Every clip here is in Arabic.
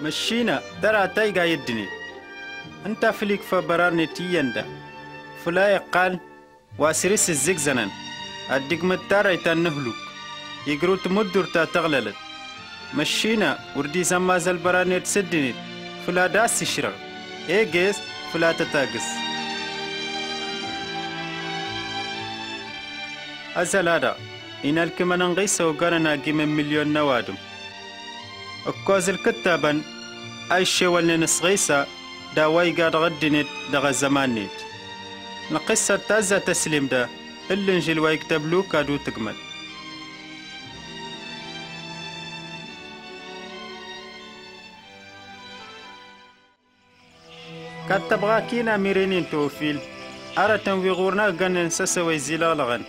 مشينا ترى تايجا يدني أنت فليك فبرارني تياندا فلا يقال واسرس الزجزنان الدقمة ترى تنهلوك يجروت مدر تغللت مشينا وردي زماز البرارني تسدني فلا داس يشرب إيجيس فلا تتاجس أزالادا إن الكمان غيسا وقرنا جيم مليون نوادم أكواز الكتابا أي شيء ولنس غيسا داواي قاد غدنت دغا زمانيت القصة تازا تسليم دا الإنجيل ويكتب له كادو تكمل كاد تبغا كينا ميرينين توفيل أرى تنويغورنا غنن سسوي زلالغن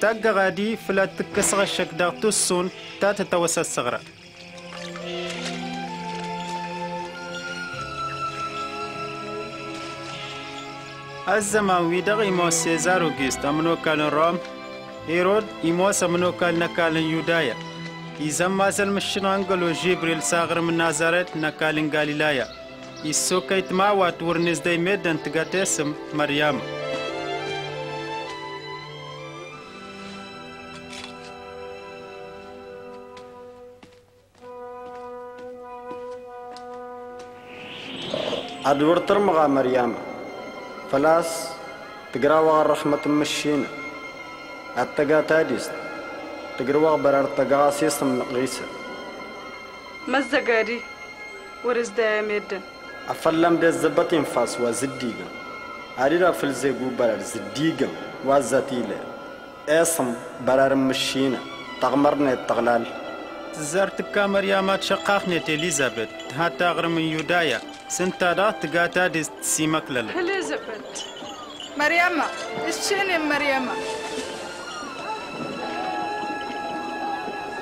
تاقا غادي فلا تكسغ الشك داغتو السون تا تتوسط الصغرى الزمان ويدغ إمو سيزار وغيست أمنو كالن روم إيرود إمو سمنو كالن كالن يودايا إزم مازل مشنانقل وجيبريل ساغر من نازارت نكالن غاليلايا إسو كيت ماوات ورنز داي ميدن تغاتيسم مريم أدورتر مغا مريم فلاس تقراوا الرحمة مشينا التقا تاديس تقراوا برار تقا سيسم نقيسة مزقاري ورز دايميدن أفلم دي الزبطين فاس وزديقا عريرا فلزيقو برار زديقا وزاتيلا اسم برار مشينا تغمرنا التغلال زارتكا مريامات شقاقنت إليزابيث حتى أغرم من يودايا سنتادات تقاتا دي سيمك للا إليزابيث مرياما إشيني مرياما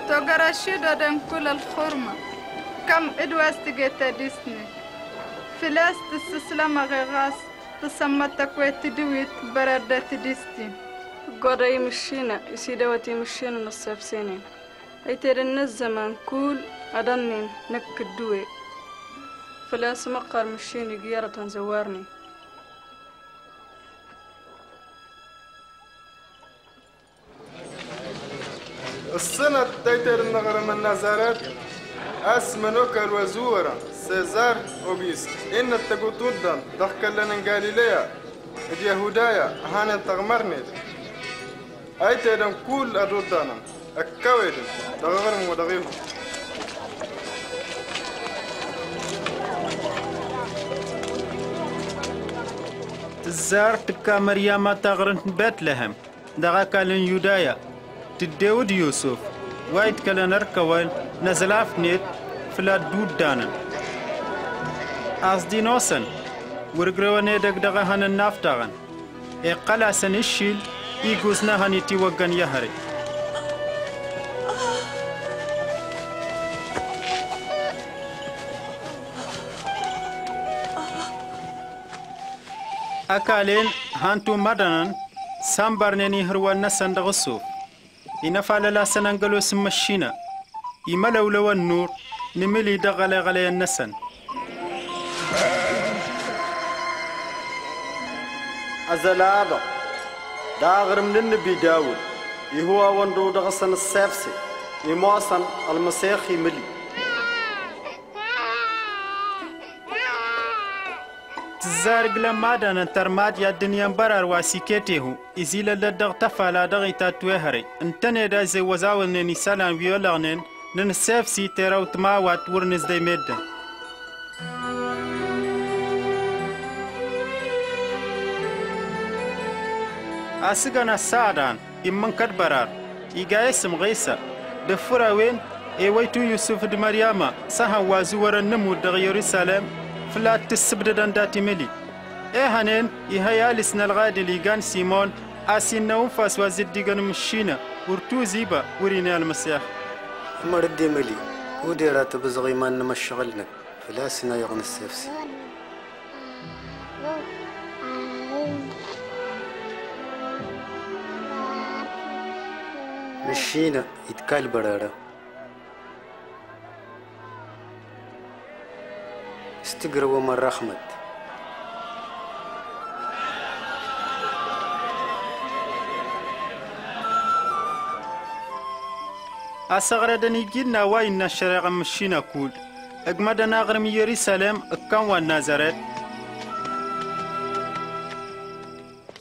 توغراشي دادن كل الخرمة كم إدواز تقاتا ديسني فلاس تسسلم غيغاس تسمى تقويت دويت برادات ديستي قراي مشينا يسيدواتي مشينا نصف سنين أيترن الزمان كل أدنين نك الدوي فلا سمقر مشيني جيارة زوارني السنة تيترن نغرم النزارات أسمنوك الوزورة سيزار أوبيس إن التقوتود دم ضحك لنا غاليليا اليهودايا هانا تغمرني أيترن كل أدودانا أكويد دغرم ودغيم تزار تكا مريم تغرن بتلهم دغا كالن يودايا تداود يوسف وايد كالن أركوين نزلاف نيت فلا دود دانا أصدي نوسن ورقرواني دغا هن النافتاغن إقلا سنشيل إيقوزنا هنيتي وغن يهري أكالين هانتو مدنان سامبرنيني هروانا سندغسو إنفال لا سننقلو سمشينا إمالولو النور نملي دغالي غالي النسن أزالادو داغر من النبي داود يهوى واندو دغسن السافسي يموسن المسيخي ملي زارق لما دانا ترماد يا دنيا برار واسيكيته إزيلا لدغ تفالا دغيتا توهري انتني دازي وزاولن نسالان ويولغنن ننسافسي تيراو تماوات ورنز دي ميدن أسيغانا سادان إمن كدبرار إيغا اسم غيسا دفراوين إيويتو يوسف دي مرياما سهان وازوارا نمو دغي يرسالم فلا تسبددن داتي ملي إيهانين إيهايالسنا الغادي ليغان سيمون آسين نوفاس وزدقن مشينا ورتو زيبا ورينا المسيح مردي ملي ودي راتب زغيمان نمشغلنا فلا سنا يغن السيفسي مشينا يتكال برارة استقروا مرة أحمد أسغردني جدنا وين الشرق مشينا كول أجمدنا غرم يرسالم أكام والنازرات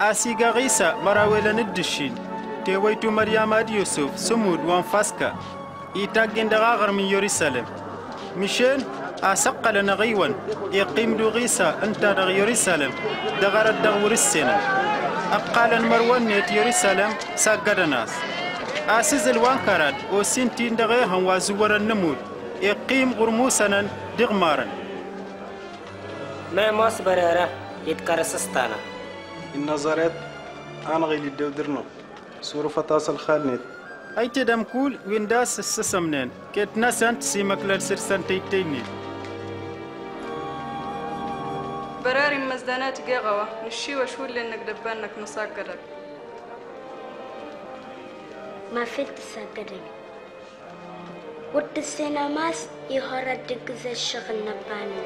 أسيقا غيسا مراويلن الدشين تيويتو مريم عد يوسف سمود وانفاسكا إيتاقين دغا غرم يرسالم مشين أسقا لنا غيوان يقيم دو غيسا أنت دغ يرسالم دغارت دغور السنة أقالا مروان نيت يرسالم ساقادناس أسيز الوانكارات أو سنتين دغيها وزورا نمود يقيم غرموسنا دغمارا ما ماس برارة يتكارسستانا النظارات أنا غيلي دودرنا صورفة تاصل خالنت أي تدم كول وينداس السسمنين كتنا سنت سيمكلر سرسنتي تيني براري مزدانات قاغوة نشي وشول لأنك دبانك نساقرك ما فيت ساقرين ود السينماس يهرد دقز الشغل نباني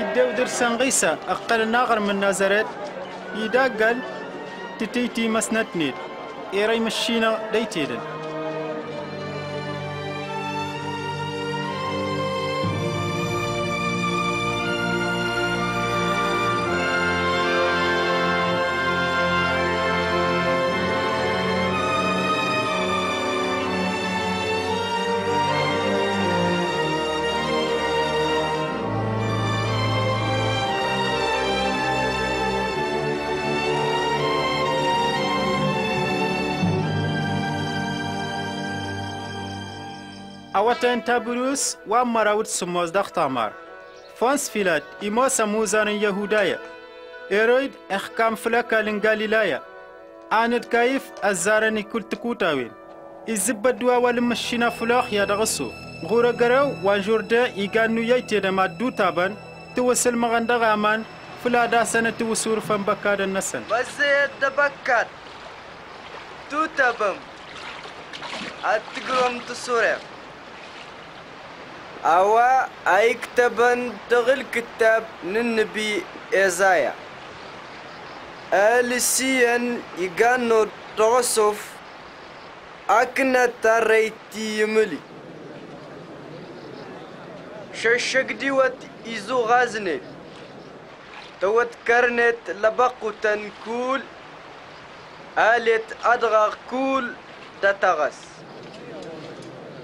يدو درسان غيسا أقل ناغر من نازرات يداقل تتيتي مسنتني إيري مشينا ديتيدن أوتان تابروس ومراود سموز دختامار فانس فيلات إما سموزان يهودايا إيرويد إحكام فلاكا لنغاليلايا آند كايف أزاراني كل تكوتاوين إزبا دوا والمشينا فلاخ يدغسو غورا غراو وانجوردا إيغانو يايتيدا مادو تابان توسل مغاندا غامان فلا داسانة توسور فنبكادا نسان بسيط دبكات تو تابم أتقرم تسوريا أو أيكتبن تغل كتاب للنبي إزايا ألسيان يغانو تغصف أكنا تريتي يملي ششك ديوات إزو غازني توت كرنت لبقو تنكول آلت أدغى كول تتغس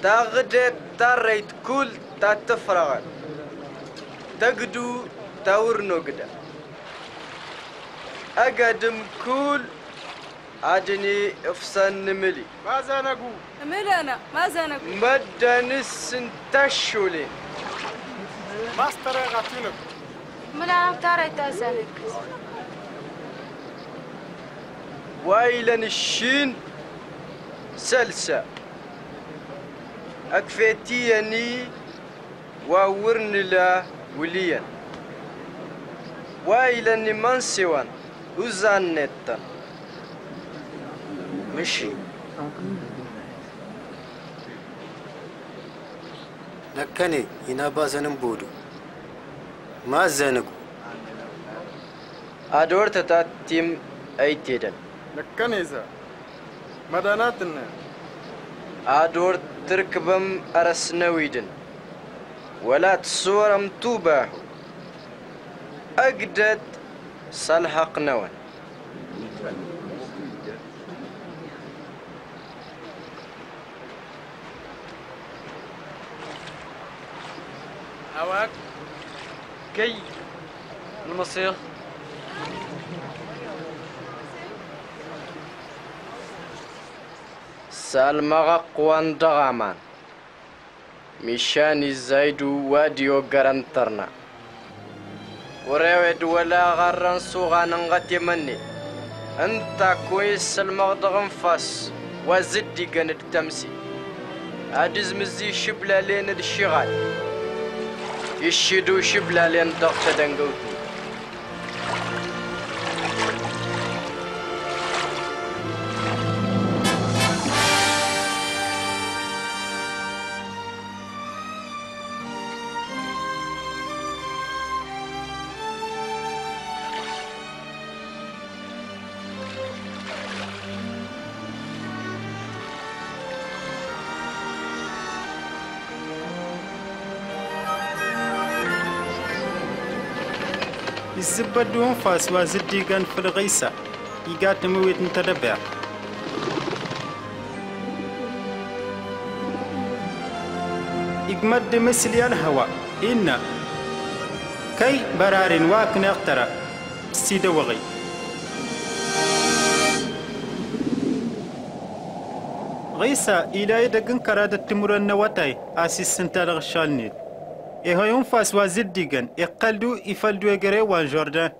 تغدت تريت كول تتفرغ تقدو تور نقدا أقدم كل عدني إفسان نملي ماذا نقول؟ ملي أنا ماذا نقول؟ مدى نسنتشو لي ما استرغتنك ملي أنا تاريت أزانك وإلى الشين سلسة أكفتيني وورن لا وليا وإلى من سوان وزانتا مشي لكني هنا بازن بودو ما زانكو أدورت تاتيم أيتيدا لكني زا مداناتنا أدورت تركبم أرسنويدن ولا تصورم توباه أجدد صلحق نوان أواك كي المصير سالمغا قوان دغامان مشاني زايدو واديو غرانترنا وراويد ولا غران سوغان انغتي مني انتا كويس المغدغن فاس وزدي غند تمسي عدز مزي شبلا لين الشغال يشيدو شبلا لين دغتا دنغوتني الزبدون فاسوا زديقان في الغيسة يقات مويت نتربع يقمد مثلي الهواء إن كي برار واكن اقترى السيدوغي غيسة إلا يدقن كرادة تمر النواتي أسيس سنتال غشالنيد إهايون فاسوا زديقان إقلدو إفلدو إقري وان جوردان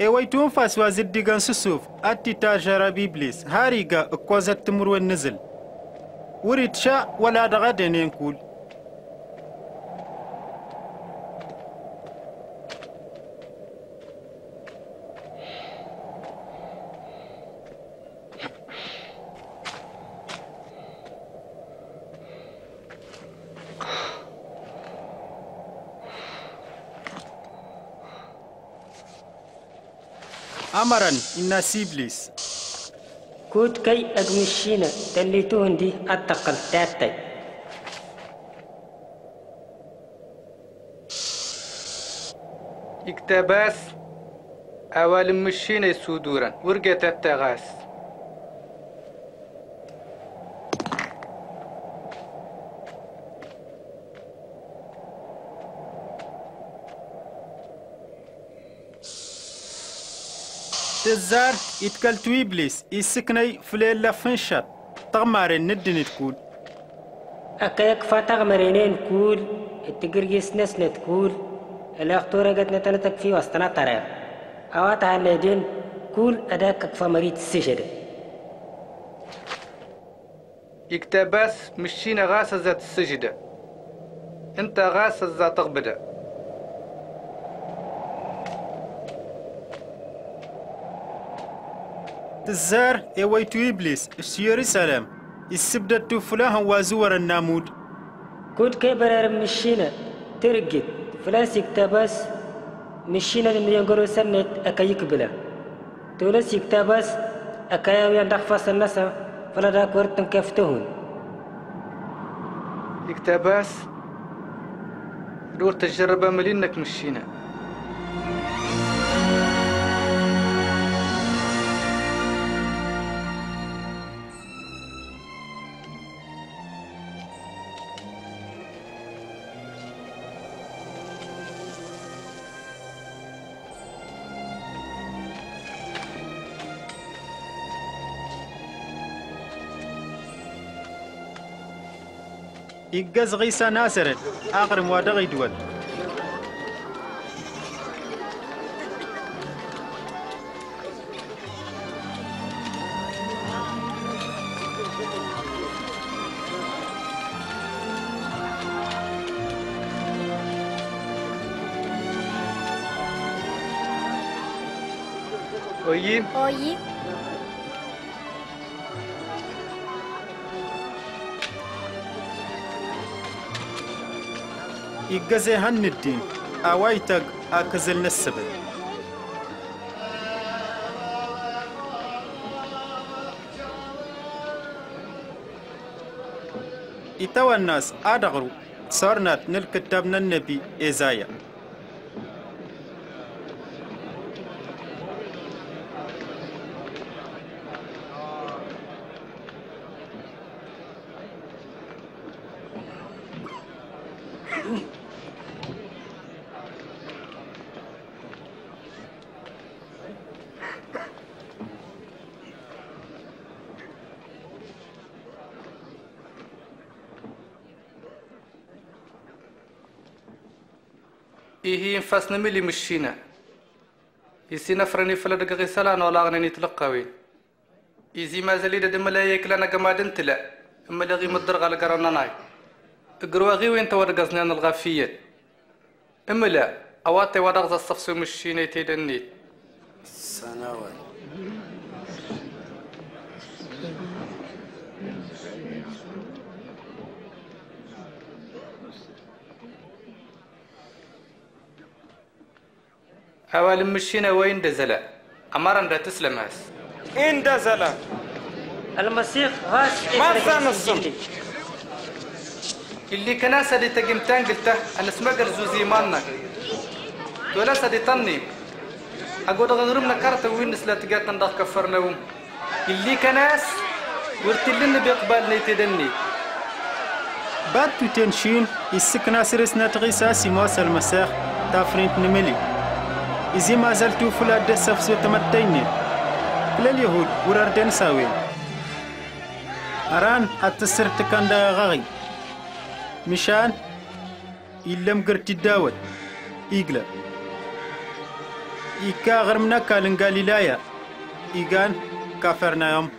إيويتون فاسوا زديقان سسوف أتي تاجر بيبليس هاريقا إقوازة تمر والنزل وريد شاء ولا دغادين ينقول أمراً إن سيبليس كود كي أجمشينا تليتون دي أتقل تاتي اكتباس أول مشينا سودوراً ورقة التغاس تزار يتكلتو إبليس يسكني فليلة فنشط تغمارين ندني تقول أكاك فتغمارينين تقول التقرقس نسنة تقول الأخطورة قد نتلتك في وسطنا طريق أواتها النادين تقول أداكك فمريت السجرة يكتباس مشينا غاسة ذات السجدة انت غاسة ذات غبدة تزار إيويتو إبليس السيوري سلام السبدة فلاها وازور النامود كود كبرار مشينا ترقيت فلاسك تاباس مشينا لميانقرو سنة أكا يقبلا تولاسك تاباس أكا يويان دخفاس النسا فلا داك ورطن كافتهون اكتاباس روح تجربة ملينك مشينا يجاز غيسا ناسرت آخر موادغي دول أويي أويي يجازي هن الدين أوايتك أكزل نسبة يتوى الناس أدغرو صارنات نلكتاب النبي إزايا إيه ينفسنا ملي مشينا يسينا فرني فلدق غيسالان ولا أغنى نتلقاوين إيزي ما زليد دملايك لنا قمادن تلا أما لغي مدرغة لقرانا ناي قرواغي وين تورقزنا الغافية أما لا أواتي ورغز الصفصو مشينا يتيدني سنوات أول مشينا وين دزلا أمرن دا تسلم هاس إن دزلا المسيح هاس مازن الصم اللي كناسة دي تجمتان قلته أنا اسمها قرزوزي مانك ولا سدي تني أقول غرمنا كارت وينس لا تجات نضغ كفرناهم اللي كناس ورتلنا بيقبلني تدني بعد تنشين السكنة سرسنا تغيسا سماس المساخ تافرين نملي إذا ما زلتوا فلا دسف ستمتيني كل اليهود وردن ساوين أران أتصر تكندا غغي مشان إلا مقرت الداوت إيقلا إيكا غرمنا كالنقالي لايا إيقان كافرنا يوم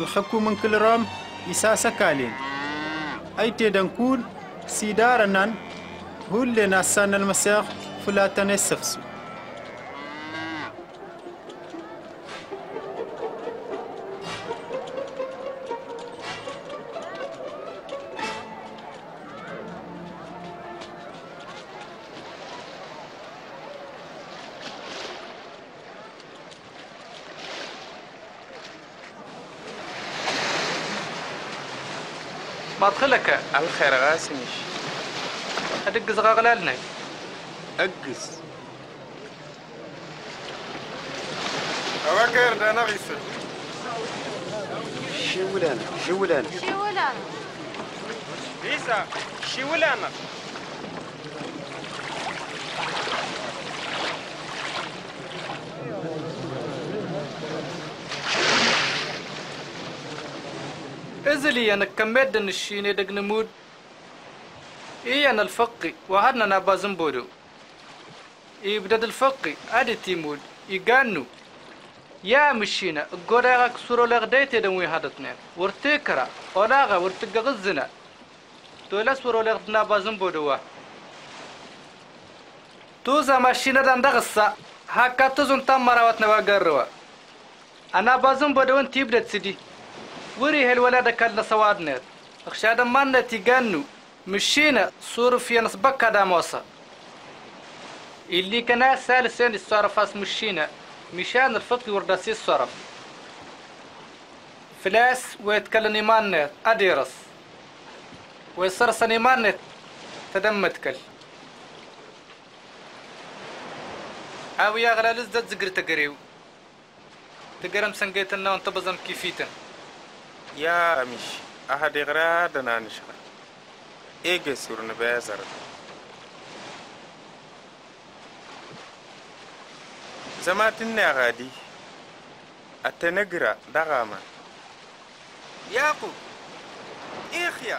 الحكومة من كل رام إساسا كالين أي تدنكول سيدارنا هو لنا سان المساق فلا تنسفسو أدخلك على الخير غاسميش أدقز غاغلالنا أقز أواكير دانا غيسر شولانا بيسا شولانا إزلي أنا كمدة نشيني دقن مود إيه أنا الفقي وهادنا نبازن بودو إيه بدد الفقي أدي تيمود يقانو يا مشينا قراغك سورو لغديتي دموي هادتنا ورتكرا وراغا ورتقا غزنا تولا سورو لغدنا بازن بودو توزا مشينا دندغسا هاكا تزن تمراواتنا وقروا أنا بازن بودو انتي بدد سيدي وري هالولادة كان لسوادنا أخشى دمانا تيجانو مشينا صورفيا نسبكا داموسا اللي كان سالسين الصرفاس مشينا مشان الفقر ورداسي الصرف فلاس ويتكلم إيماننا أديرس ويصرصن إيماننا تدمتكل أو يا غلالز دا تزقر تقريو تقرم سنقيتنا وانتبزم كيفيتنا يا أميش أحد غراد نانشها إيجي سورن بازر زماتنا غادي أتنقرأ دغاما ياقوب إخيا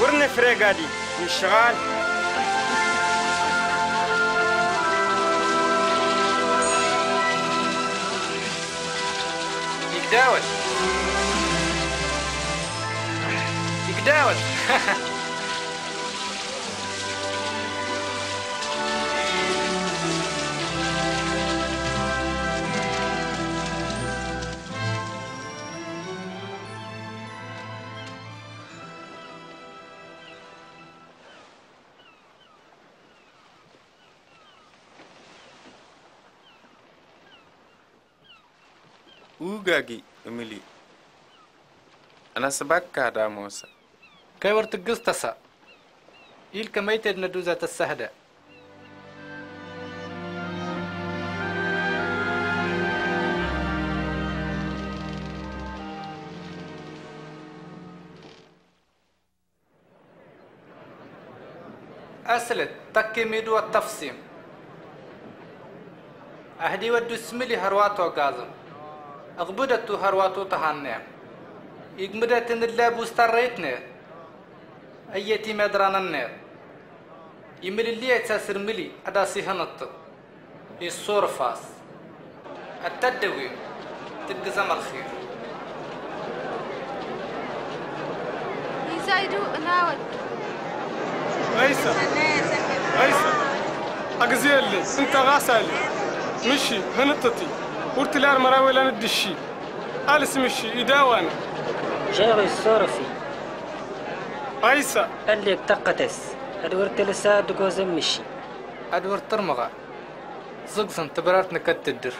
ورني فريغادي مشغال يقداوت وقاقي أميلي أنا سباكا داموسا كي ورتق قصتسا إلك ميتد ندوزة السهدة أسلت تكيميد والتفسيم أهدي ودو اسميلي هروات وقازم أغبدتو هرواتو تهاننا إغمدتن اللاب وستريتنا أيتي مدرانا النار يملي اللي يتساسر ملي أداسي هنط الصور فاس التدوي تقزم الخير يزايدو ناود غيسة غيسة أقزيالي انت غاسالي مشي هنطتي ورتلار مراوي لندشي ألس مشي يداوانا جاوي الصورفي غيسة اللي بتقتس أدورتلسا دقوزن مشي أدورتر مغا زقزن تبرارت نكت الدر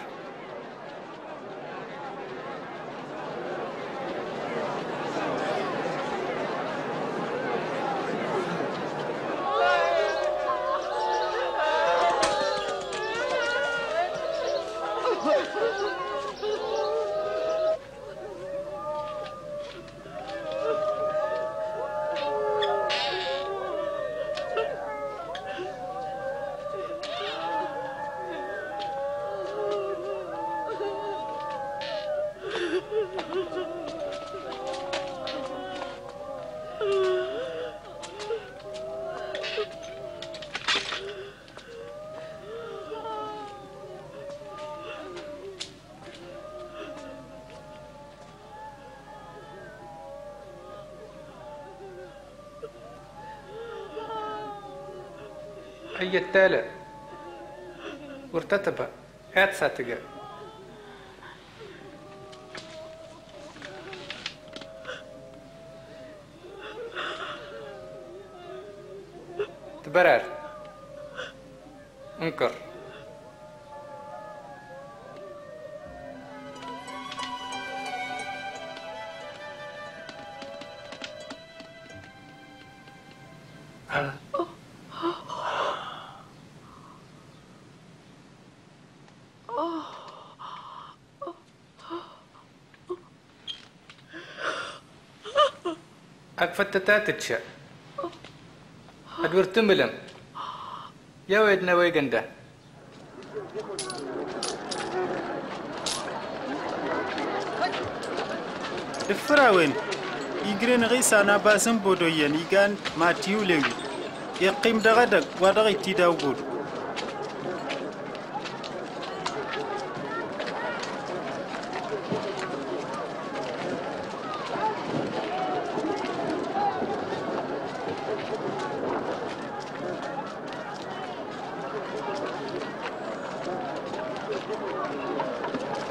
هي التالة وارتتبها هات ساتجا تبرر انكر أكفتتاتتشا أدورتملم يا ويدنا ويجندا الفراوين يجرين غيسا أنا باسم بودويان يجان ماتيو لوي يقيم دغدغ ودغي تيداو بودو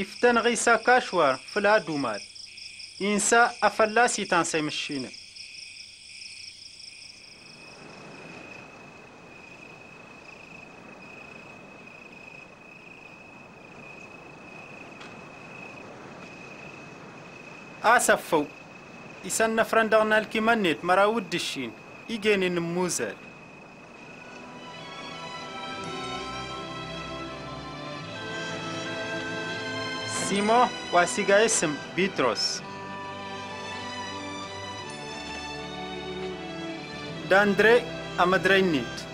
إفتن غيسا كاشوار فلا دومات إنسا أفلا سيتان سيمشينا أسفو إسان نفران دغنا الكمانيت مراود دشين إيجيني نموزال سيمو واسيغا اسم بيتروس داندري أمدرينيت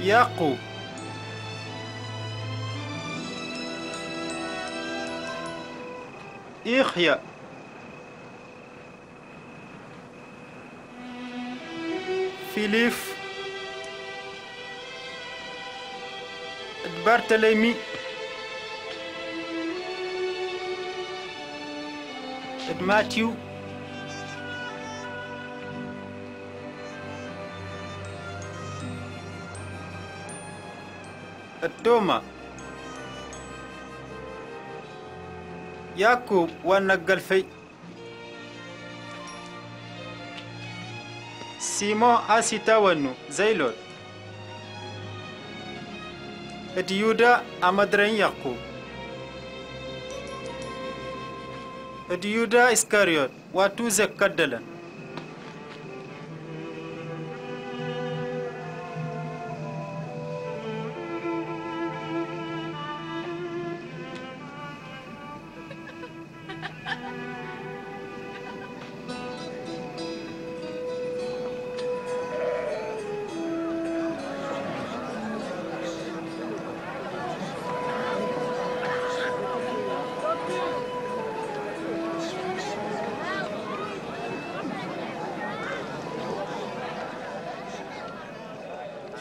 يعقوب يحيى فيليب بارتليمي ماتيو توما يعقوب والنقلفي سيمو أسيتا ونو زيلوت أديودا أمدرين يعقوب أديودا إسكاريوت واتوزك كدلن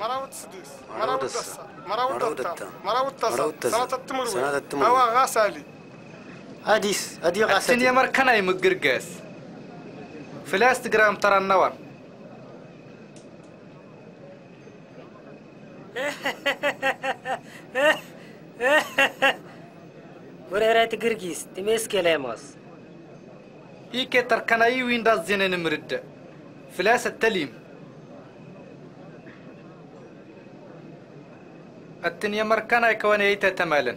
مراود سديس مراود السا مراود التا مراود التا سنة التمر سنة التمر هو غاسالي أديس أدي غاسالي السنية مركنا يمقرقاس فلاس تقرام ترى النور وريرات قرقيس تميس كلاماس إيكي تركنا يوين داس زينين مرد فلاس التليم الدنيا مركنا يكون أي تتمالن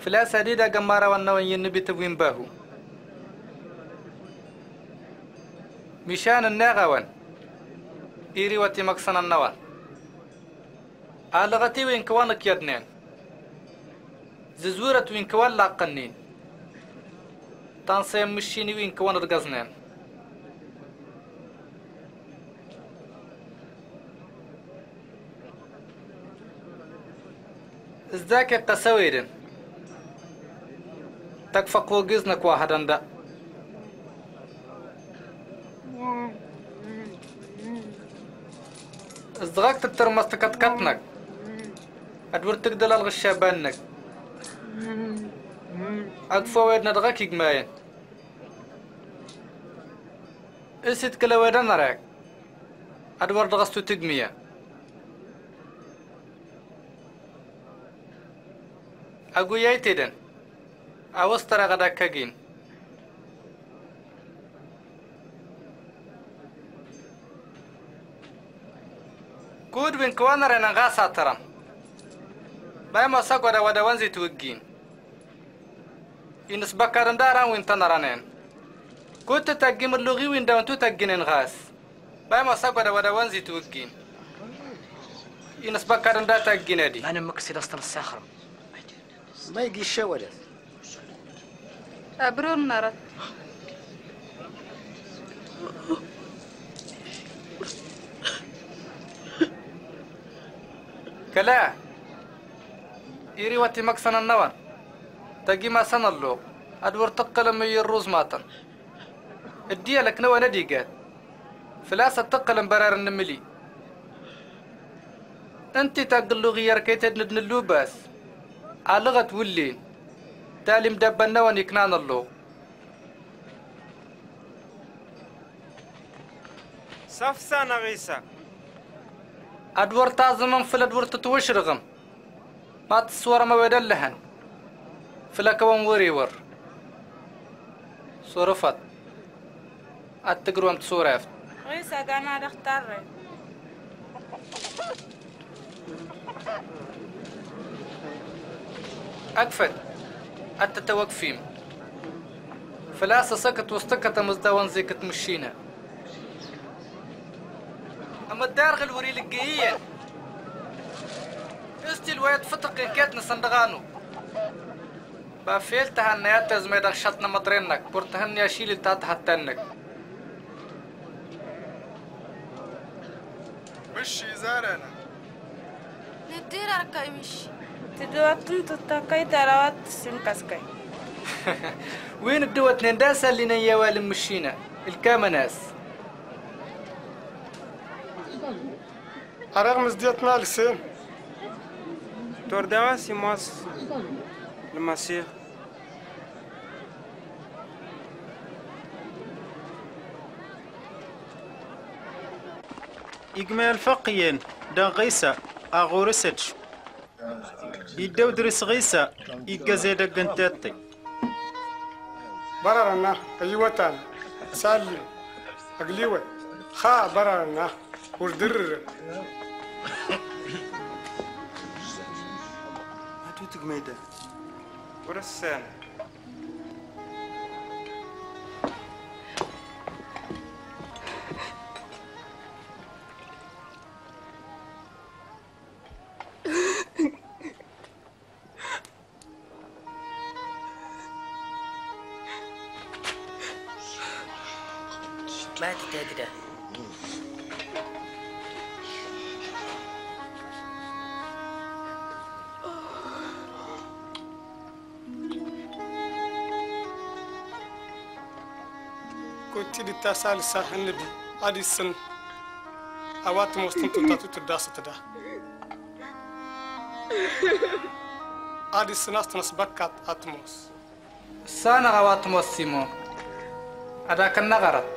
فلاس هديدا جمارة والنوين ينبي تبوين باهو مشان الناغوان إيري واتي مقصن النوار ألغتي وين كوانك يدنين ززورة وين كوان لاقنين تنصيم مشيني وين كوان رقزنين ازداك قسويدن تكفقو جزنك واحدا دا ازدغاك تترمس تكتكتنك ادورتك دلال غشابانك اقفويد ندغاك يجماين اسيت كلاويدن راك ادور دغستو تجميه أقوياي تيدن أوستر غدا كاقين قود بين كوانا رينا غاسا ترم باي موساق ودا ودا وانزي توقين إنس بكارن داران وين تنرانين قود تتاقيم اللغي وين داون تتاقينين غاس باي موساق ودا ودا وانزي توقين إنس بكارن دا تاقيني دي أنا مكسيد أصلا الساخر ما يجي الشوارع أبرور نارت كلا إيري واتي مكسن النور تاقي ما سن اللوق أدور تقل مي الروز ماتن الدية لك نوى ندي قاد فلاسة تقل مبرار النملي أنت تاقل لغيار كي تدندن اللوباس ألغت ولين تالي مدبنا ونكنان اللو صفصا نغيسا أدور تازمم في الأدور تتوش رغم ما تصور ما ويدلهن في الأكوان وريور صرفت أتقروم تصورفت غيسا قانا دختاري أكفت التتوقفين فلاسة سكت وستكت مزدوان زي كتمشينا أما الدارغ الوري لقيين استي الواد فتق إنكاتنا صندغانو بافيلتها النيات زميدان شطنا مطرينك بورتهن ياشيل التات حتانك مشي زارنا ندير أركاي مشي تدواتن تتاكاي تراوات سنكاسكاي وين الدوات نداسة اللي نيوال مشينا الكامناس أرغم ازديتنا لسين تور دواسي ماس المسيح إجمال فقيين دغيسة أغورستش يدو درس غيسا يجازيدا جنتاتي برانا ايوتان سالي اغليوه خا برانا وردر هاتوتك ميدا ورسان بعد تقدر. كنت لتسأل سرحن النبي عليه السن أوقات مستنططة تدرس تدا عليه السن أستنسبكت أتموس سانا أوقات موسيمو هذا كان نغرت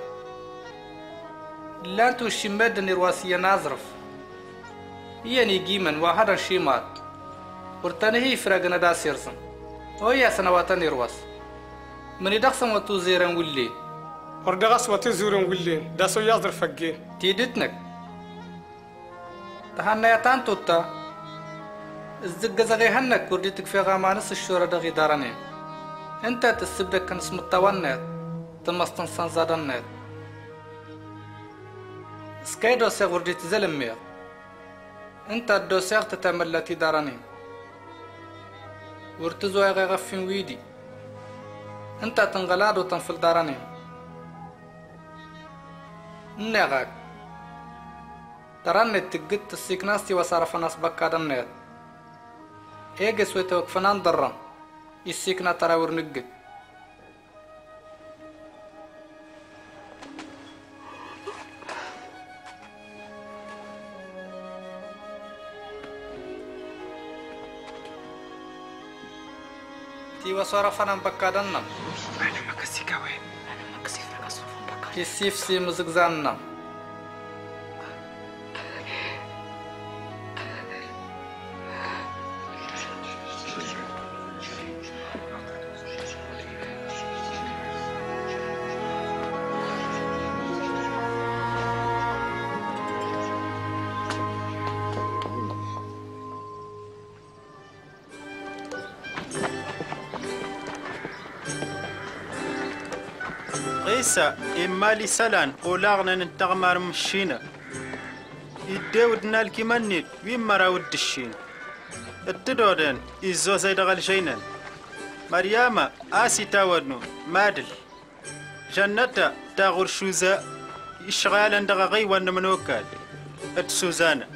لا تشمد نرواسية نظرف يعني جيمن وهذا شيمات ورتنهي فرقنا داسيرسن ويا سنوات نرواس من يدخسم وتوزيرن ولي وردغس وتزورن ولين داسو يظر فقين تيدتنك تهنا يتان توتا الزقزغي هنك ورديتك في غامانس الشورى دغي دارانين انت تسبدك كان اسم التوانات تمستن سنزادنات سكاي دوسيغ ورديت زلمير انت الدوسيغ تتملتي دارانين ورتزو يغفين ويدي انت تنغلاد وتنفل دارانين نغاك تراني تجد السيكناستي وصرف ناس بكا دمنات ايجي سويتوك فنان دران السيكنا تراور نجد تي وصرف نام بكا دمنا انا مكسيكا وين كيسيف سي مزقزاننا مالي سلان أولارنا نتغمر مشينا يدودنا الكمانيل ويما راود الشين التدودن إزو زيدغل جينان مرياما آسي تاودنو مادل جنة تاغور شوزا إشغالا دغغي ونمنوكال السوزانا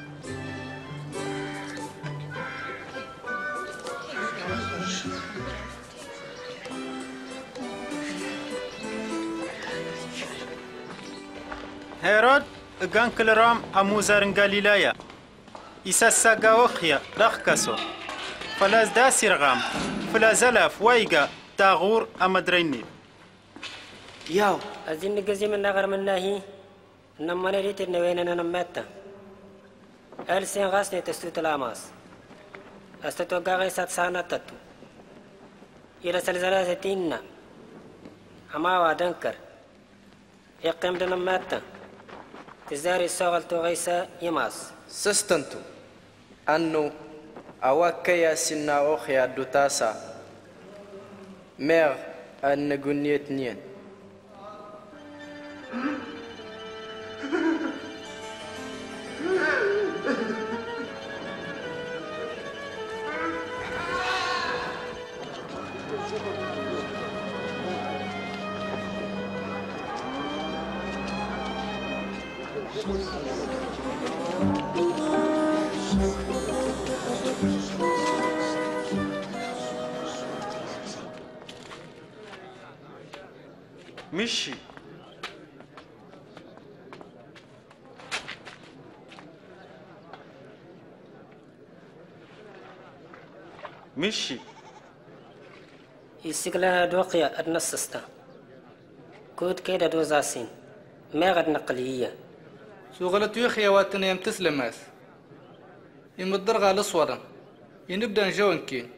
هيرود غانكل رام اموزارن غاليلايا يساسا غاوخيا رخكاسو فلاز داسيرغام فلازلاف وايغا تاغور امدريني ياو ازين غزي من نغر مناهي نمريت نويننا نمتا السين غاسني تستوت لاماس استتو غاغي ساتسانا تتو يرا سلزلاله تيننا اما وادنكر يقيم دنا ماتا تزاري الصغل تغيسا يماس سستنتو أنو أواكيا سنة أخيا دوتاسا مير أن نغنيت نين مشي مشي يسقلها دوقيا أدنى السستا كود كيدا دوزاسين ما غد نقلية سوغلت يخيا واتنا يمتسلم ماس يمدرغ على الصورة ينبدا نجاونكين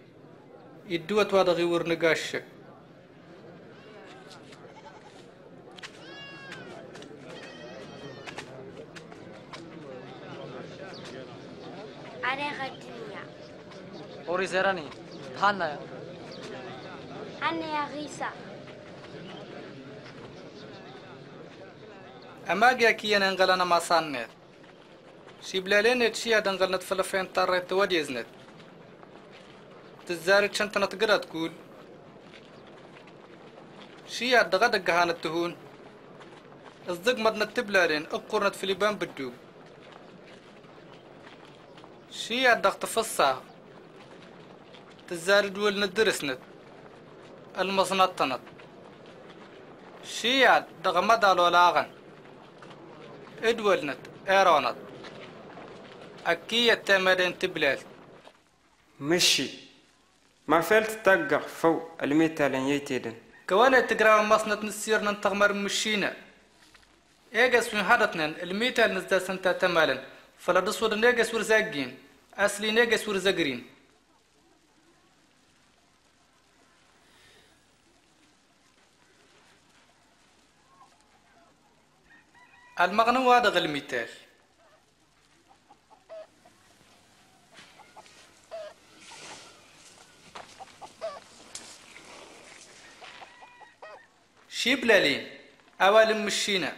يدوت وادا غيور نقاشك أوري زيراني هانا يا هانا يا غيسا أما جاكي أنا انغلنا ما صانت شبلالين تشي هاد انغلنا تفلفين طارت ودي زنت تزارت شنطنا تقرا تقول شي هاد غدا كهانت تهون ازدق مدنا تبلارين اقرنت فيليبان بدو شي الضغط فصا تزال دول ندرسنت المصنطنت شي الضغمد على لاغن ادولنت ايرونت اكية تمرين تبلال مشي ما فلت تقع فوق الميتالين يتيدن كوانا تقرام مصنط نسير ننتغمر مشينا ايجاس من حدثنا الميتال نزداسن تاتمالا فلا دسور نيجاس ورزاقين اصلي نيجاس ورزاقرين المغنو هذا الميتال شي بلالين اوال مشينا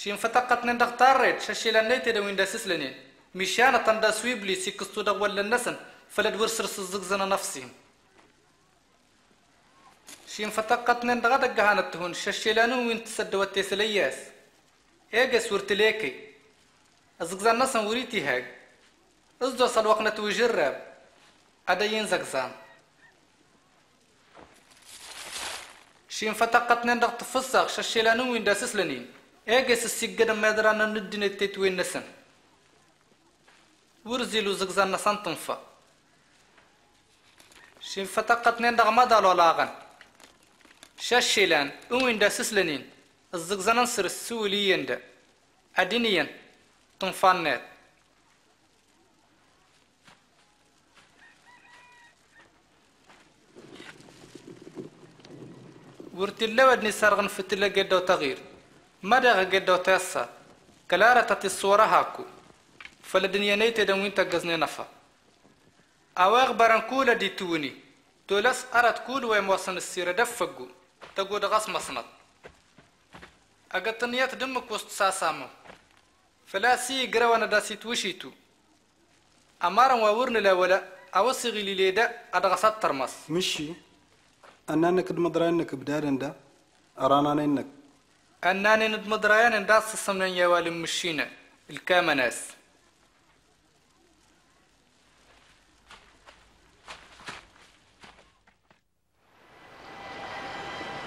شين فتقت نندختارت شاشيلا نيتي دوين داسس لنين مشانا تندا سويبلي سيكستو دغول للنسن فلد ورسرس الزقزنا نفسهم شين فتقت نندغدق هانتهون شاشيلا نوين تسدوت تيسلياس ايجا سورتليكي الزقزان نسن وريتي هاك ازدو صلوقنا توجرب ادين زقزان شين فتقت نندغت فصاق شاشيلا نوين داسس لنين اجس السجن مدرنا ندين التتوين نسن ورزلو زغزان نسن تنفى شين فتقت نندغ مدال ولاغن شاشيلان اوين دا سسلنين الزغزان نصر السوليين دا ادينيين تنفانات ورتلواد نسرغن فتلقى دو تغيير ماذا جدو تاسا كلارة تتصورة هاكو فالدنيا نيت دموين تجزني نفا أواغ برانكولا دي توني تولس أرد كول ويموصن السيرة دفقو تقود غص مصنط أقطنيات دمك وسط ساسامو فلا سي جراوانا داسي توشيتو أمارا وورن لا ولا أوصغي لليدا أدغسات ترمس مشي أنانك دمدرانك بدارن دا أرانا نينك أنني ندمد رأيان انداس السمنين يوالي مشينا الكام ناس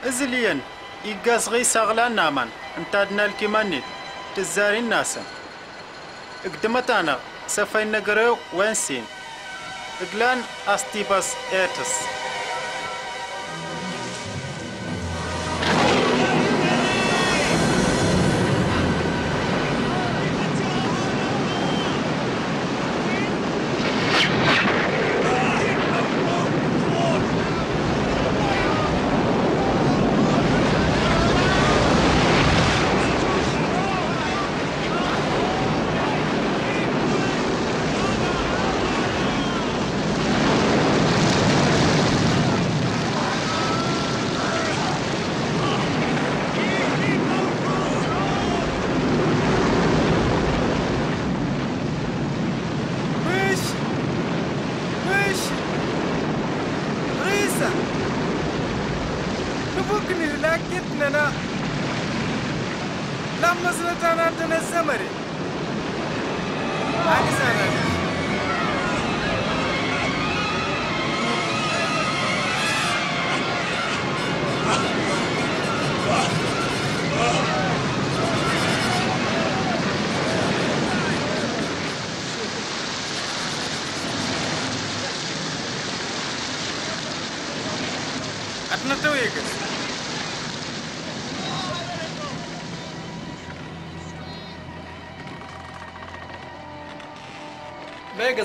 ازليين إيقاس غي ساغلان نامان انتادنا الكيماني تزارين ناسا اقدمتانا سفين نقريو وانسين اقلان أستيباس ايتس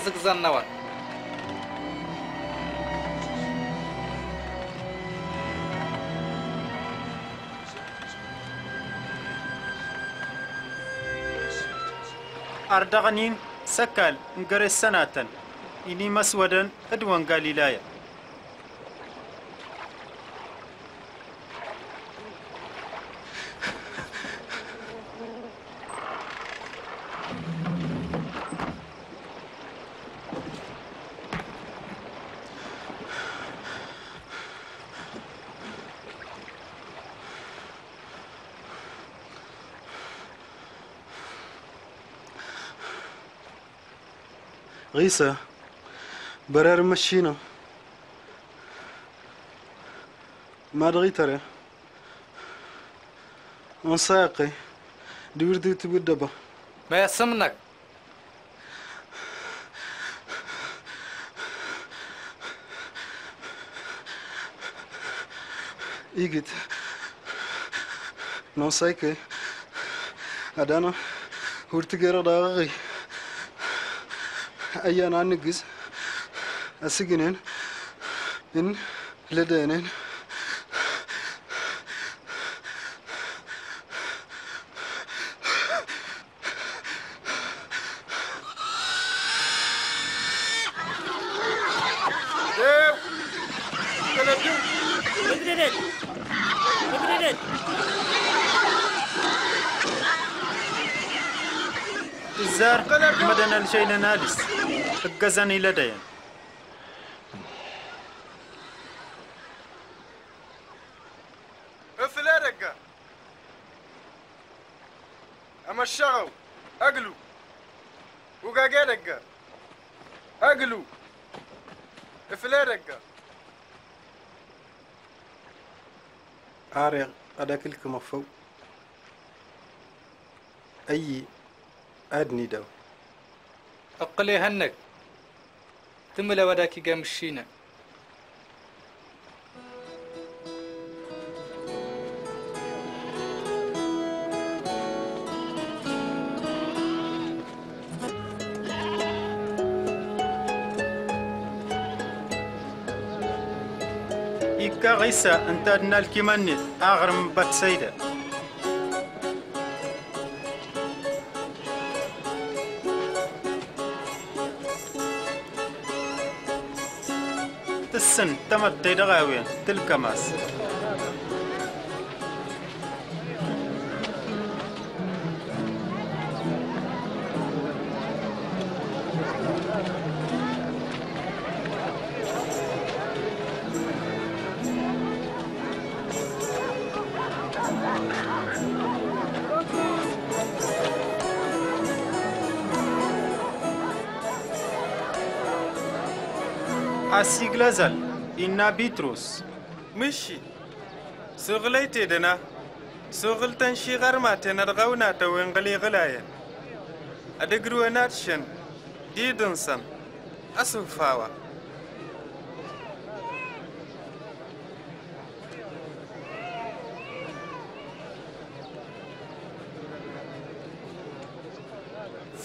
زغزان نوان أردغنين سكال نقر السنة إني مسودا أدوان قليلايا غيسة برار مشينا ما رغي ترى ونساقي دوردي تبدبا ما يسمنك إيجت نساقي أدانا هرتجرا داغي أيانا نجز أسجنين إن لدينين زار مدن الشيء نالس جزني لدي افلارك اما الشغو اقلو وقاقالك اقلو افلارك عارق هذاك الكم فوق اي أدني دو أقلي هنك تملا وداكي جامشينا إيكا غيسة أنت أدنى الكيماني أغرم بات سيدة سن تمت دغاوين تلك ماس عسي غلازل إنا بيتروس مشي سغليتي دنا سغلتن شي غرماتنا رغونا توينغلي غلايا أدقرواناتشن ديدنسن أسوفاوا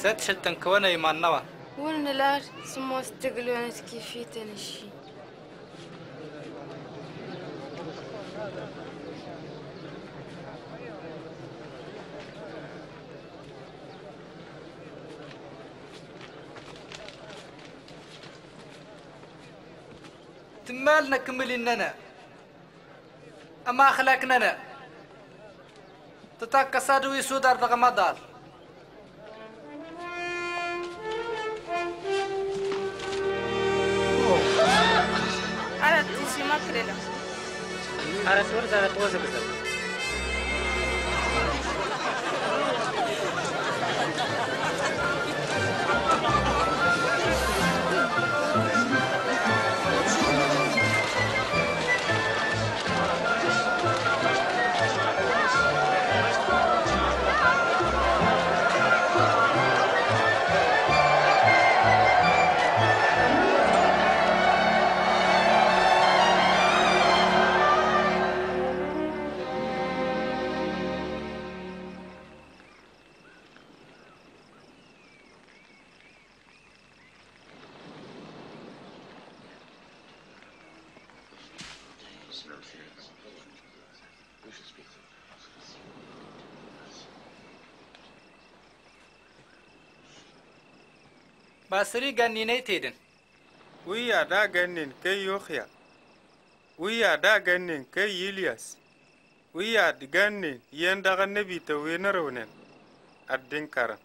ساتشتن كوانا يمانوا ونلار سمو استقلوانات كيفيتن الشي تمالنا كمليننا أما أخلاقنا تتاك كسادوي سودار دغمادار أنا تنسي ما كرينا أنا تورز أنا توزي بزر باسري غنيني تيدن ويا دا غنين كي يوخيا ويا دا غنين كي إلياس ويا دا غنين يندغ النبي توين رونين الدين كارن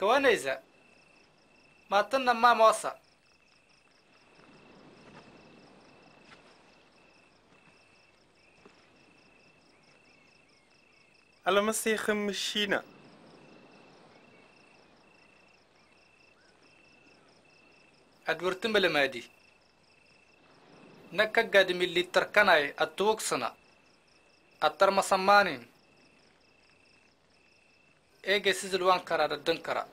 كوانيزا ما تنم ما موصى المسيخ مشينا أدورتم بالمادي نكا قادم اللي تركناي التوكسنا الترمى صمانين ايجي سيزلوان كرا ردن كرا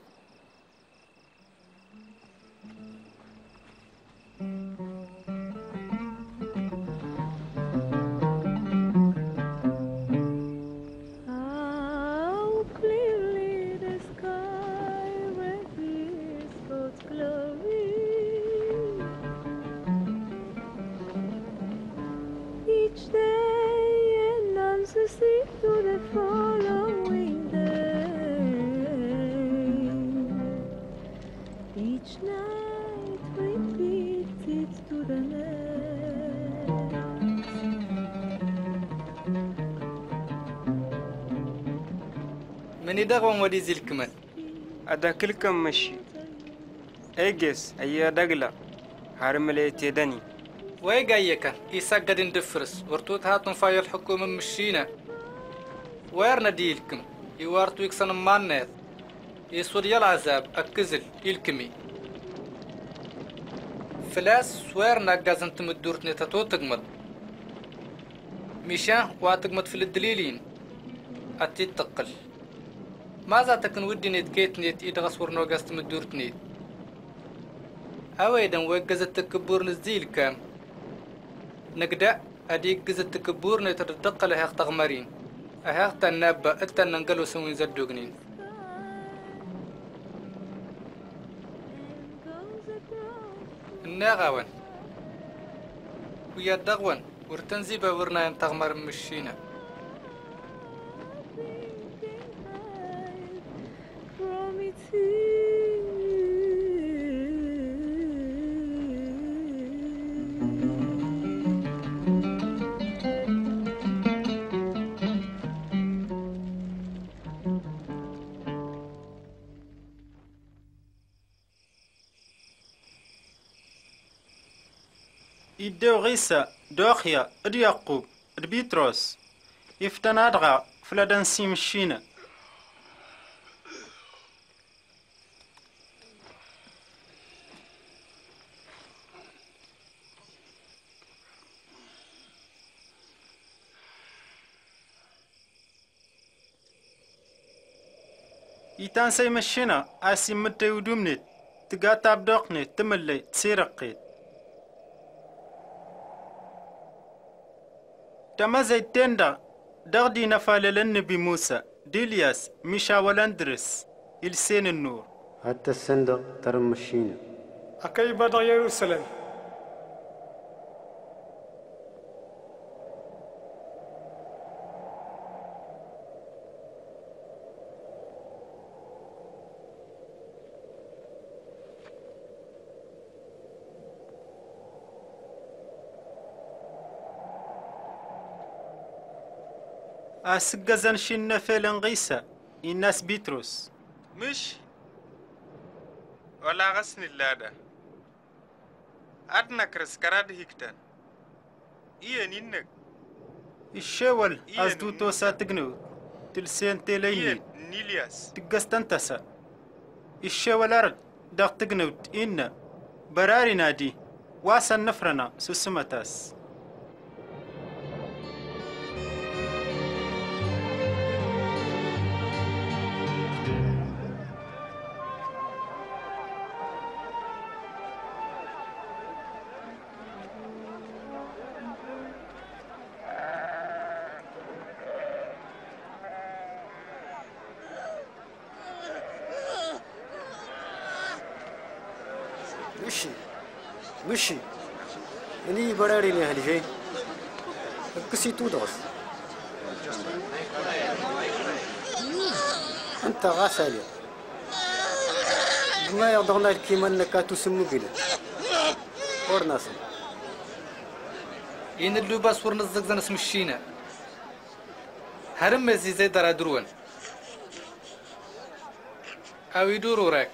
دغون ودي زلكمن ادا كلكم مشي ايجس ايا دغلا هرملي تيدني وي جايك يسجدن دفرس ورتوت هاتن فايل الحكومه مشينا ويرنا ديلكم يورتو يكسن مانات يسود يلعذاب اكزل يلكمي فلاس ويرنا غازنت مدورتني تتو تغمد مشا واتغمد في الدليلين اتتقل ماذا تكن ودي نيت كيت نيت إيد غصور نوغاست مدورت نيت أويدا ويقزت تكبور نزيل كام نقدا أديك قزت تكبور نيت ردقل هاق تغمرين هاق تنبا اكتن ننقلو سوين زدوغنين الناغاوان ويا الدغوان ورتنزيبا ورنايم تغمر مشينا إدو غيسا دوخيا إد يعقوب إد بيتروس إفتنادغا فلادن سيمشينا إتان سيمشينا أسي متى ودومنت تقاطع بدوقني تملي تسيرقيت تمازي تندا دغدي نفال النبي موسى ديلياس ميشا والاندرس السين النور حتى السندق ترمشينا أكي بدأ يرسلم أسجزن شن فلان غيسة الناس بيتروس مش ولا غسن اللادة أدنى كرس كراد هيكتن إيه نينك الشوال أزدو توسا تجنو تلسين تلين نيلياس تجستن تسا الشوال أرد دق تجنو إن براري نادي واسن نفرنا سسمتاس مشي إني برارين يا هلجين أكسي تودغس أنت غاسالي ما يضغنا الكيما أنك تسمو بلا ورناسا إن اللباس ورنزقزن اسم الشينا هرم زيزي درا دروان أو يدورو راك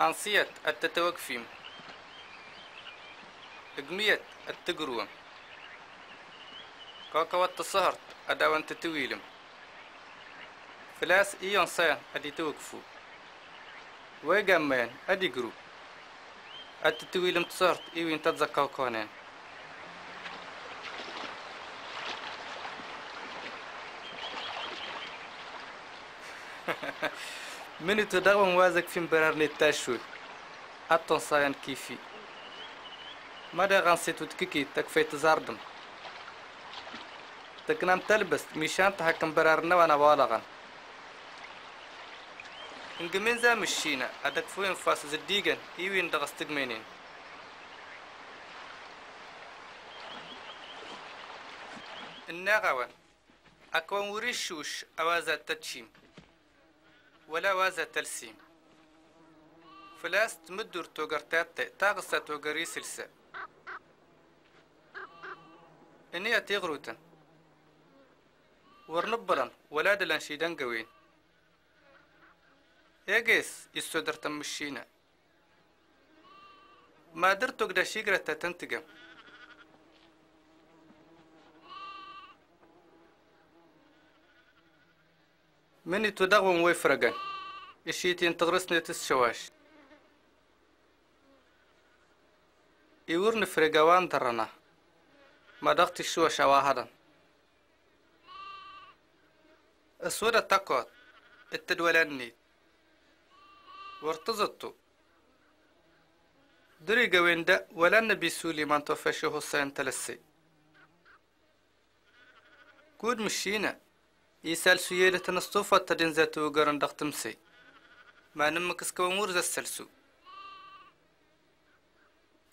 أنسيت التتوقفين إجميت التجروم كاكا التصهرت أداوان تتويلم فلاس إيان سان أدي توقفو ويجمان أدي جرو التتويلم تصهرت إيوين تتزكاو كونان مني تداوى موازك في مبرر للتاشوي التنصاين كيفي ماذا غنسيتو تككي تكفي تزاردم تكنام تلبس ميشان تحك مبررنا وانا بالغا انقمين زا مشينا عدك فوين فاس زديقا ايوين دغس تقمينين الناغوان اكوان وريشوش اوازات تتشيم ولا وازا تلسيم فلاس تمدر توغرتات تاغسة توغري سلسة إني تغروتن ورنبلن ولا دلنشيدن قوين يقيس يستدر تمشينا ما درتو قدا شيقرة تنتقم مني تدغم ويفرقا إشيتين تغرسني تسشواش يورني فرقاوان درنا ما دغت الشوش واحدا السودة تقعد التدولاني وارتزطو دريقا وين دا ولا النبي سولي ما توفشه حسين تلسي كود مشينا يسال سيالة نصطوفة تدين ذات وقرن دغ تمسي ما نمكس كوامور ذا السلسو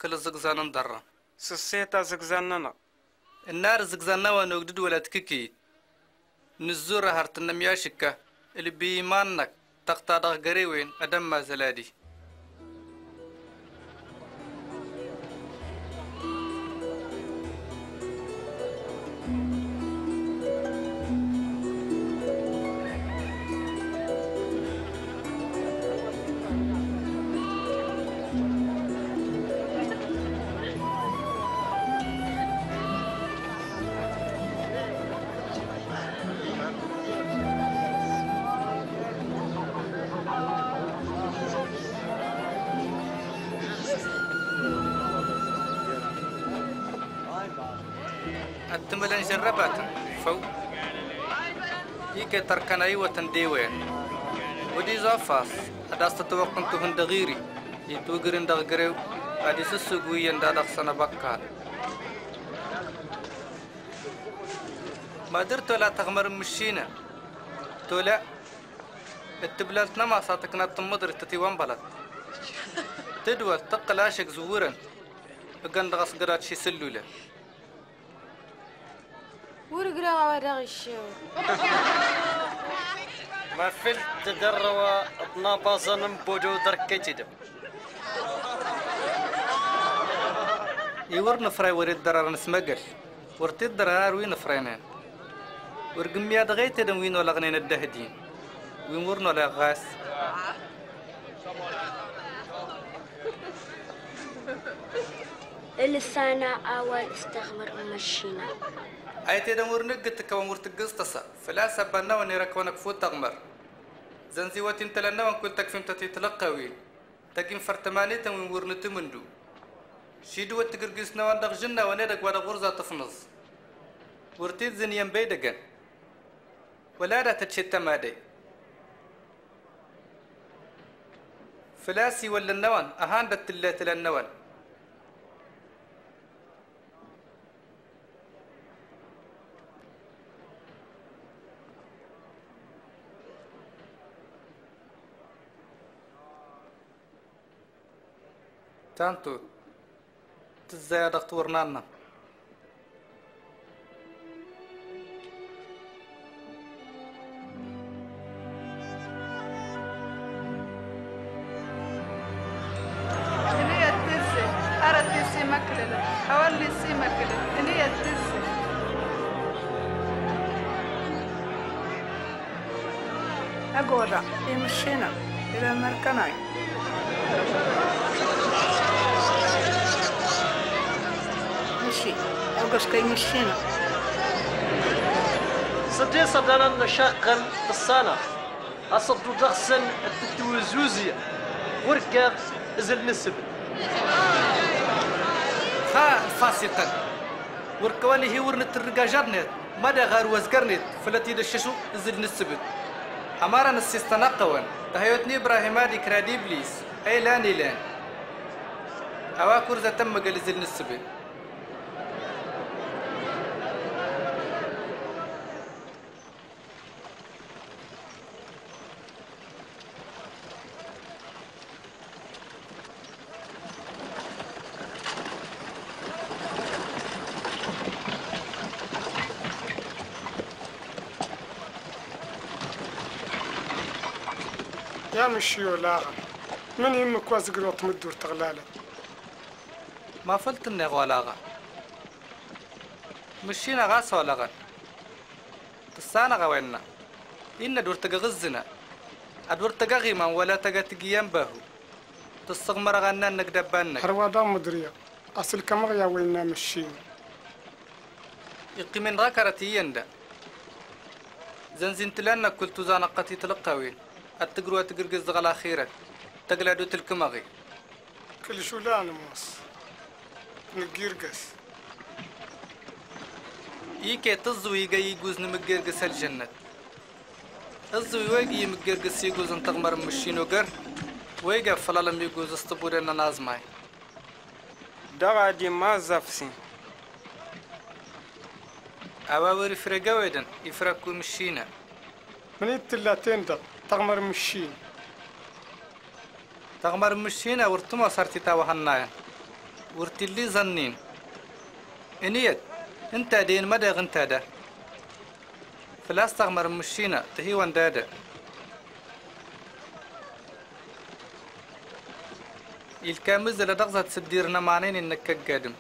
كل زقزان اندرا سسيتا زقزاننا النار زقزاننا ونوجدد ولا تككي نزورة هارتنا مياشكة اللي بيمانك تقطع دغ قريوين أدم ما زلادي تركن أيوة تنديوين ودي زافاس أداس تتوقنتو هندغيري يتوغرين دغغريو أدي سسوغوي يندادغ سنبكار ما درتو لا تغمر مشينا تولا التبلات نما ساتكنا تمدر تتيوان بلد تدوى تقلاشك زورا بقندغس قرات شي سلولة ورقراوا راغيشيو ما فلت تدروا طنابازن بودو دركيتيد يور نفري وريد درار نسمقل ورتيد درار وين نفرينان ورقمي أدغي تدوين ولا غنين الدهدين ويمورن ولا غاس اللسانة أول استغمر ومشينا أيتي دمور نقتك ومورتك قصتصة فلا سبنا ونراك ونكفوت تغمر زنزيوات تلنا ونكونتك فيمتا تتلقى وين تقيم فرتمانيتا ونورنت مندو شيدو تقرقسنا وندق جنة وندق ولا غرزة تفنص ورتيت زنيان بيدقا ولا لا تتشتا مادي فلاسي ولا النوان أهان دتلات للنوان تانتو تزايد اختورنا أقوله يمشينا إلى المركناي مشي أقولش كي مشينا صديق صدرنا نشغل الصالة أصدو دخسن التوزوزية وركب إزل نسب خا فاسقا وركواني هي ورنت الرجاجرنت ماذا غار وزقرنت فلتي دششو إزل نسب أمارا نسيستنا قوان تهيوتني إبراهيمادي كرادي بليس أي لان إلان أوا كورزة تم قلزل نسبة مشيو لاغا من يمك وازقنو تمدور تغلالة ما فلت النغو لاغا مشينا غاسو لاغا تسانا غوينا إنا دور تغزنا أدور تغيما ولا تغيام باهو تستغمر غنان نقدبانك هروادا مدريا أصل كمغيا وينا مشينا يقيمن راكرتي يندا زنزنت لنا كل تزانقتي تلقاوين التجربة تجربة زغل أخيرا تجلدو تلك مغي كل شو لا نموس نجيرجس يكي تزوي جاي يجوز نمجيرجس الجنة تزوي واجي يمجيرجس يجوز أن تغمر مشينو جر واجي فلالم يجوز استبورنا نازماي دعا دي ما زافسين أبغى يفرقوا إذن يفرقوا مشينا من التلاتين ده تغمر مشين تغمر مشين ورتما صرت تاوهنايا ورتي لي زنين انيت انت دين مدى غنتادا فلاس تغمر مشينا تهي وندادا الكامز لدغزة تسديرنا معنين انك قادم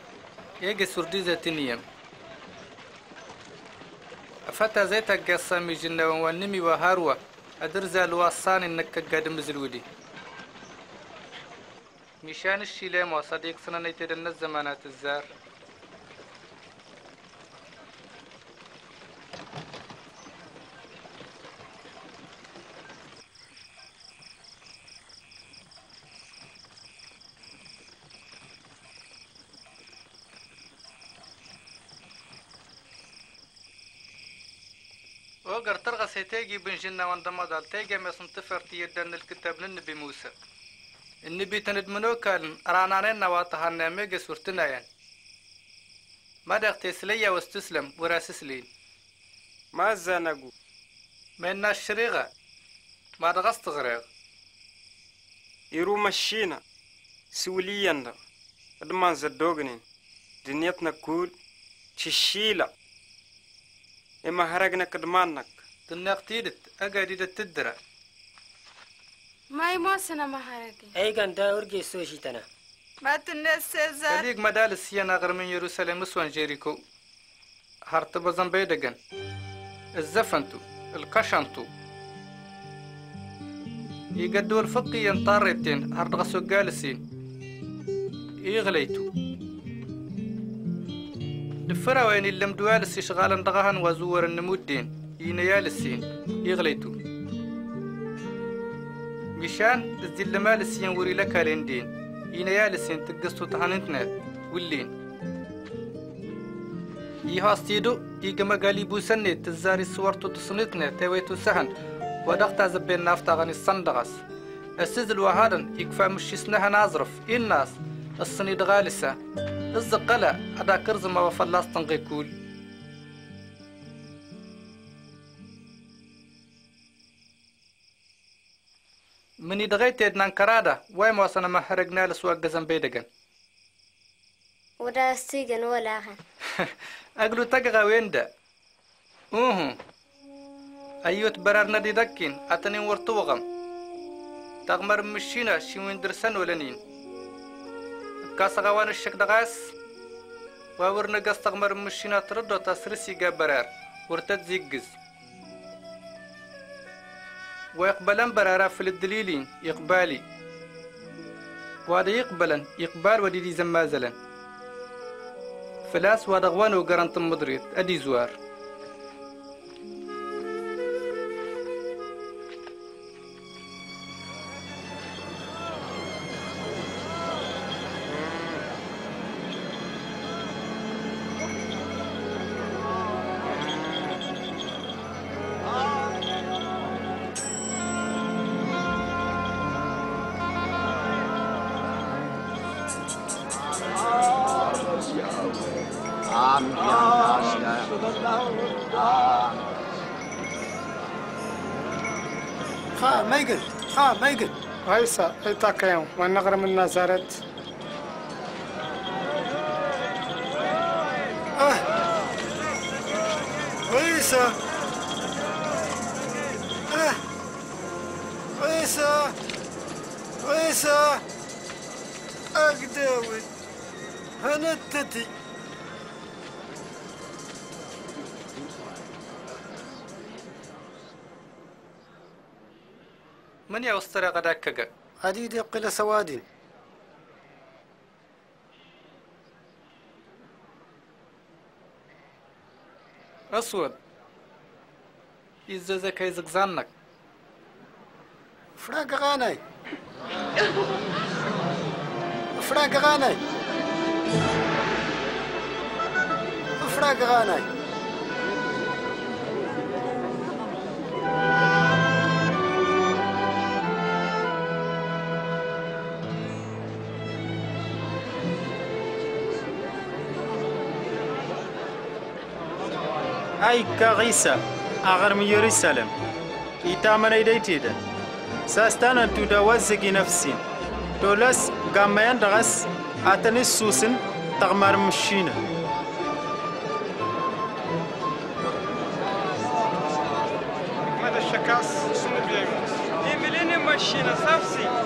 يجي سرديزة نيم أفتا زيتا قاسامي جنة ونمي وهاروة أدرز الوصان إنك قادم زلودي مشان الشيلام وصديق سنة يتدنى الزمانات الزار وقر ترغس هتاجي بن جنة واندمض على تاجي ما صنتفر تيدن الكتاب للنبي موسى النبي تندمنو كان رانانين نواطها الناميجي سورتنايا ماذا اغتسلية واستسلم وراسسلين ماذا نقول منا الشريغة ماذا غصت غريغ يرو مشينا سوليا ادمان زدوغنين دنيتنا كول تشيلا إما هرقنا كدمانك تنق تيدت أقاديدت تدرى ما يموسنا ما هرقي أيقان دا أرقي سوشيتنا ماتن سازا ديك مدالس ينا غير من يروساليم وسون جيريكو هارت بزن بيدغن الزفنتو القشنتو يقدو الفقي ينطارتين هارت غسو جالسين يغليتو دفرا وين اللم دوالس شغالا دغهن وزور النمودين ينيالسين يغليتو مشان الزل مالسين وري لك لندين ينيالسين تقصو تحانتنا واللين يهاستيدو يقما قالي بوسنة تزاري صورتو تصنتنا تاويتو سهن ودغتا زبين نافتا غني الصندغس السيزل وهادن يكفا مشيسنها نازرف الناس الصنيد غالسة الزقالة ادا كرزما وفلاس تنغي كول من يدغيت يدنا انكرادا ويما وصنا ما حرقنا لسواق قزن بيدقن ودا السيقن ولا اخن اقلو تقغا وين دا اوهو ايوت برارنا دي دكين اتنين ورطوغم تغمر مشينا شيوين درسان ولنين كاسغا وان الشك دغاس وورنا قاس تغمر مشينا تردو تاسرسي قا برار ورتت زيقز ويقبلن برارا في الدليلين إقبالي وهذا يقبلن إقبال وديدي زمازلا فلاس وهذا غوانو قرنط مدريد أدي زوار هيسا يتاكيهم ونغرم النازارت هيسا هيسا هيسا أقداوي هنتتي من يوصل غداكك؟ عديد يقل سوادين أسود إزازك يزغزانك فراق غاني فراق غاني فراق غاني أيكا غيسا أغرم يرسلم إتامنا إديتيدا ساستانا تودا وزكي نفسين تولس غاميان دغس أتني سوسن تغمار مشينا ماذا شكاس سنو بياموس إيميليني مشينا سافسي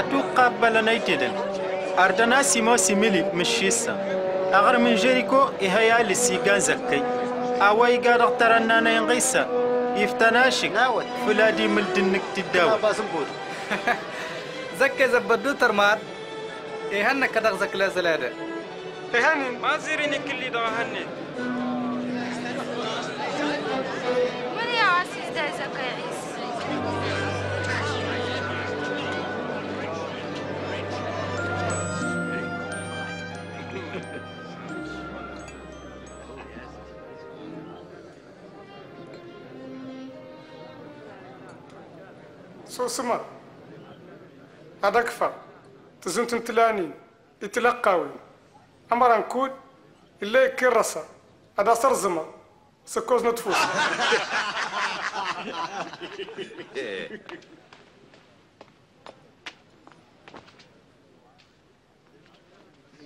أتقبل نيتدل أردنا سيما سيميلي مشيسا أغر من جيريكو إهيا لسيقان زكي أوي قادر ترنان ينغيسا يفتناشك فلادي ملدنك تداوي زكي زبدو ترمار إهانا كدغ زك لا زلادة إهاني ما زيريني كلي دغهاني من يا عسيز داي زكي عيسى سوسما هذا كفا تزنت تلاني يتلقاوي أمر نكود إلا يكرسا هذا سرزما سكوزنا تفوس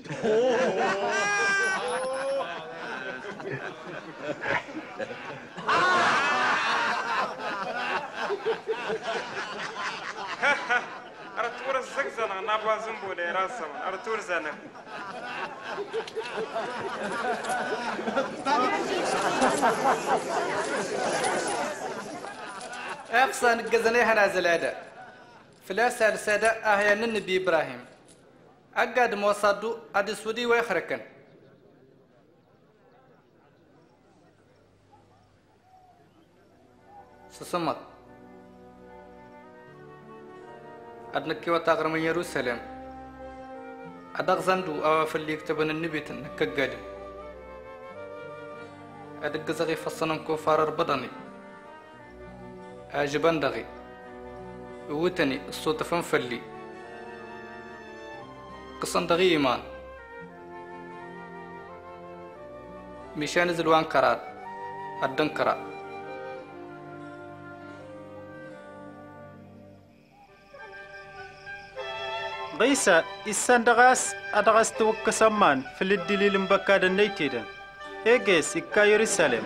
أرتور الزقزنة نبغى زنبولة راسهم أرتور زنة. أقصى نجزنيها نازل هذا. فلاس السادة أهيان النبي إبراهيم. أقعد موصدو أدسودي ويخركن. سسمت. أدنك وتغرم من يروسلم أدغزندو أوافل اللي يكتبن النبي تنك قادم أدق زغي فصنم كفار ربضني أجبان دغي ووتني الصوت فنفلي قصن دغي إيمان مشان زلوان قرار أدن قرار رئيسا إسندغاس أدغاس توك سمان في الدليل مبكاد نيتيدن إيجيس إكايوري سالم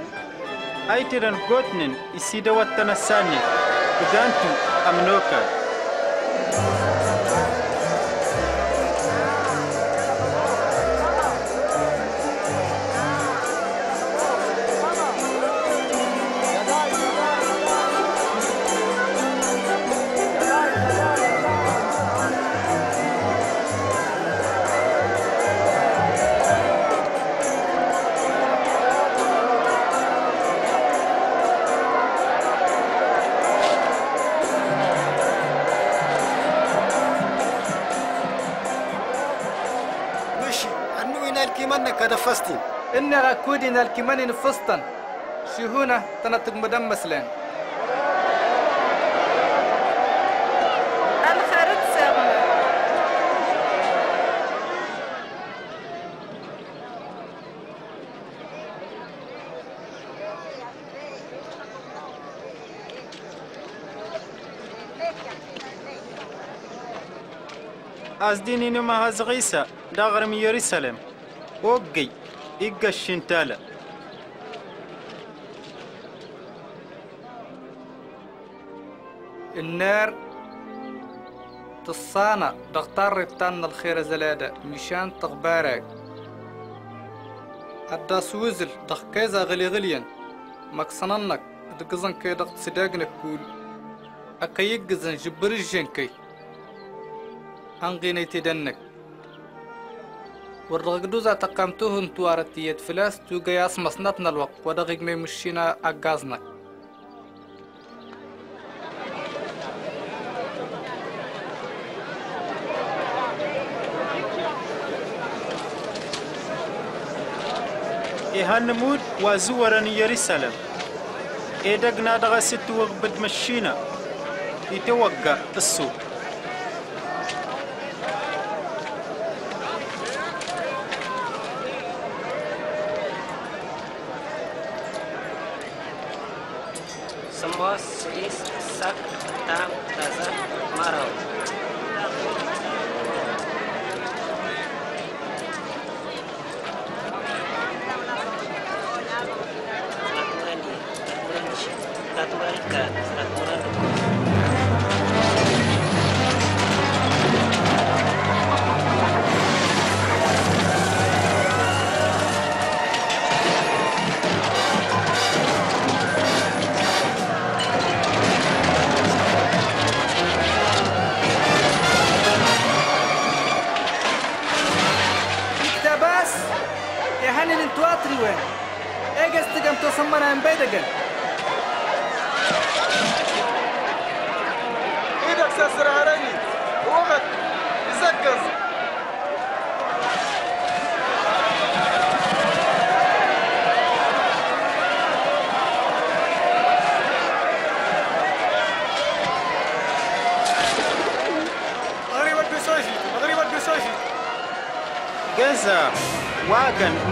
أيتيدن غوتنين إسيدا واتنساني بدانتو أمنوكا إن غاكودنا الكمان نفستن شهونا تنطق مدام مسلان الخارج سابنا أزديني نما هزغيسة داغرم يرسلم وقي إيجا الشنتالة النار تصانا دغتار ربطان الخير زلادة مشان تغبارك أدا سوزل دغ كيزا غلي غليا مكسننك دقزن كي دغت صداقنك كول أكا يقزن جبرجين كي أنغيني تدنك والرغدوزة تقامتوهن توارتية فلاس توجي أسمس نتنا الوقت ودغيق ميمشينا أقازنا إيهان مود وزورن يرسلم إيدقنا دغسيت وغبد مشينا يتوقع السوق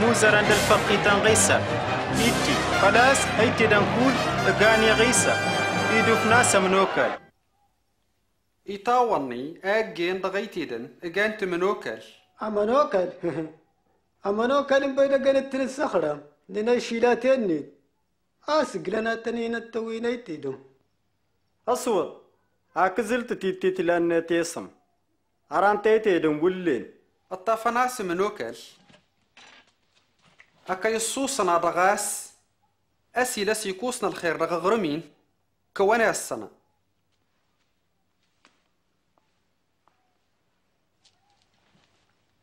موزران الفقيتان غيسا إيتي خلاص أيتي دنقول أغاني غيسا إيدوف ناسا منوكل إيطاواني أغين دغيتي دن أغانت منوكل أمانوكل أمانوكل بيدقن التنسخرة لنا شيلاتيني أسق لنا تنين التويني تيدو أصور أكزلت تيتي لأني تيسم أرانتي تيدو ولين الطافناس منوكل أكا يصوصنا الرغاس أسيلا سيكوصنا الخير رغغرمين كواني السنة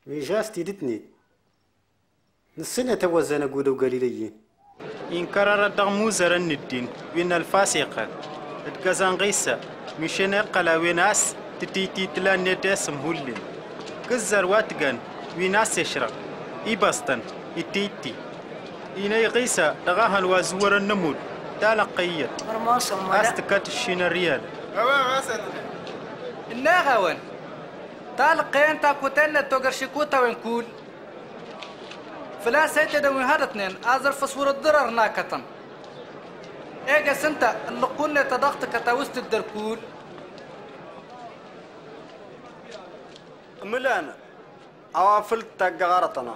ميجاس تيدتني نسينا توازن قودو قليليين إن كرر الدغموزر الدين وين الفاسقة القزان غيسة مشينا قلا ويناس تتيتي تلان نتاسم هولين كزر واتقان ويناس يشرق إباستن إتيتي إناي غيسة لغاها الوازور النمود تالقية أستكت الشينا ريال أوام أسد الناغوان تالقين تاكوتين لتوغر شكوتا ونكول فلا سيتي دوين هادتنين أزر فصور الضرر ناكتن إيجا سنتا اللقون لتضغطك تاوست الدركول ملان أوافلتا غارتنا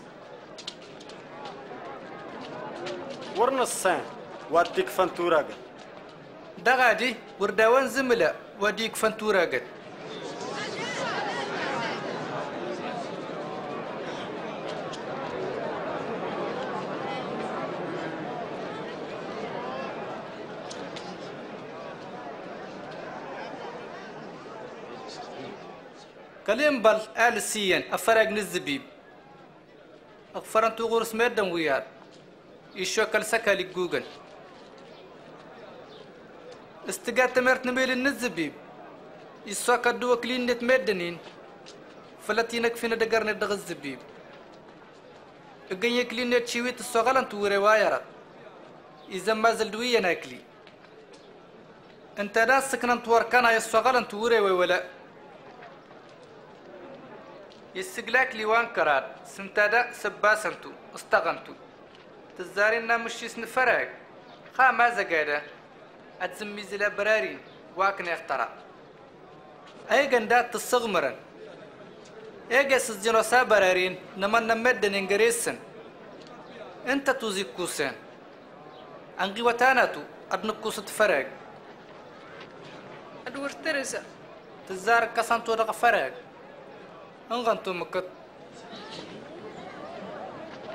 ورنا السان وديك فانتورا قد دغادي ورداوان زملا وديك فانتورا قد كلم بال آل سيان أفرق نزبيب أغفرن تغرس مردم ويار يشوكل سكا لجوجل استقات مرت نبيل النزبيب يسوكا دوك لين نتمردنين فلاتينك فينا دقرنا دغ الزبيب اقينيك لين نتشيويت السوغالان توري وايرات إذا ما زلدوية ناكلي انت ناس سكنا توركانا يسوغالان توري ولا يسجلك لوان كرات سنتادا سباسنتو استغنتو تزارينا مش يسنفرق خا ما زقادا اتسمي زلا برارين واكن يخترع ايجا ندات الصغمرن ايجا سجنوسا برارين نمان نمدن انجريسن انت توزي كوسان انقي وتاناتو ادنكوس تفرق ادور ترزا تزار كسانتو دغ فرق انغنتو مكت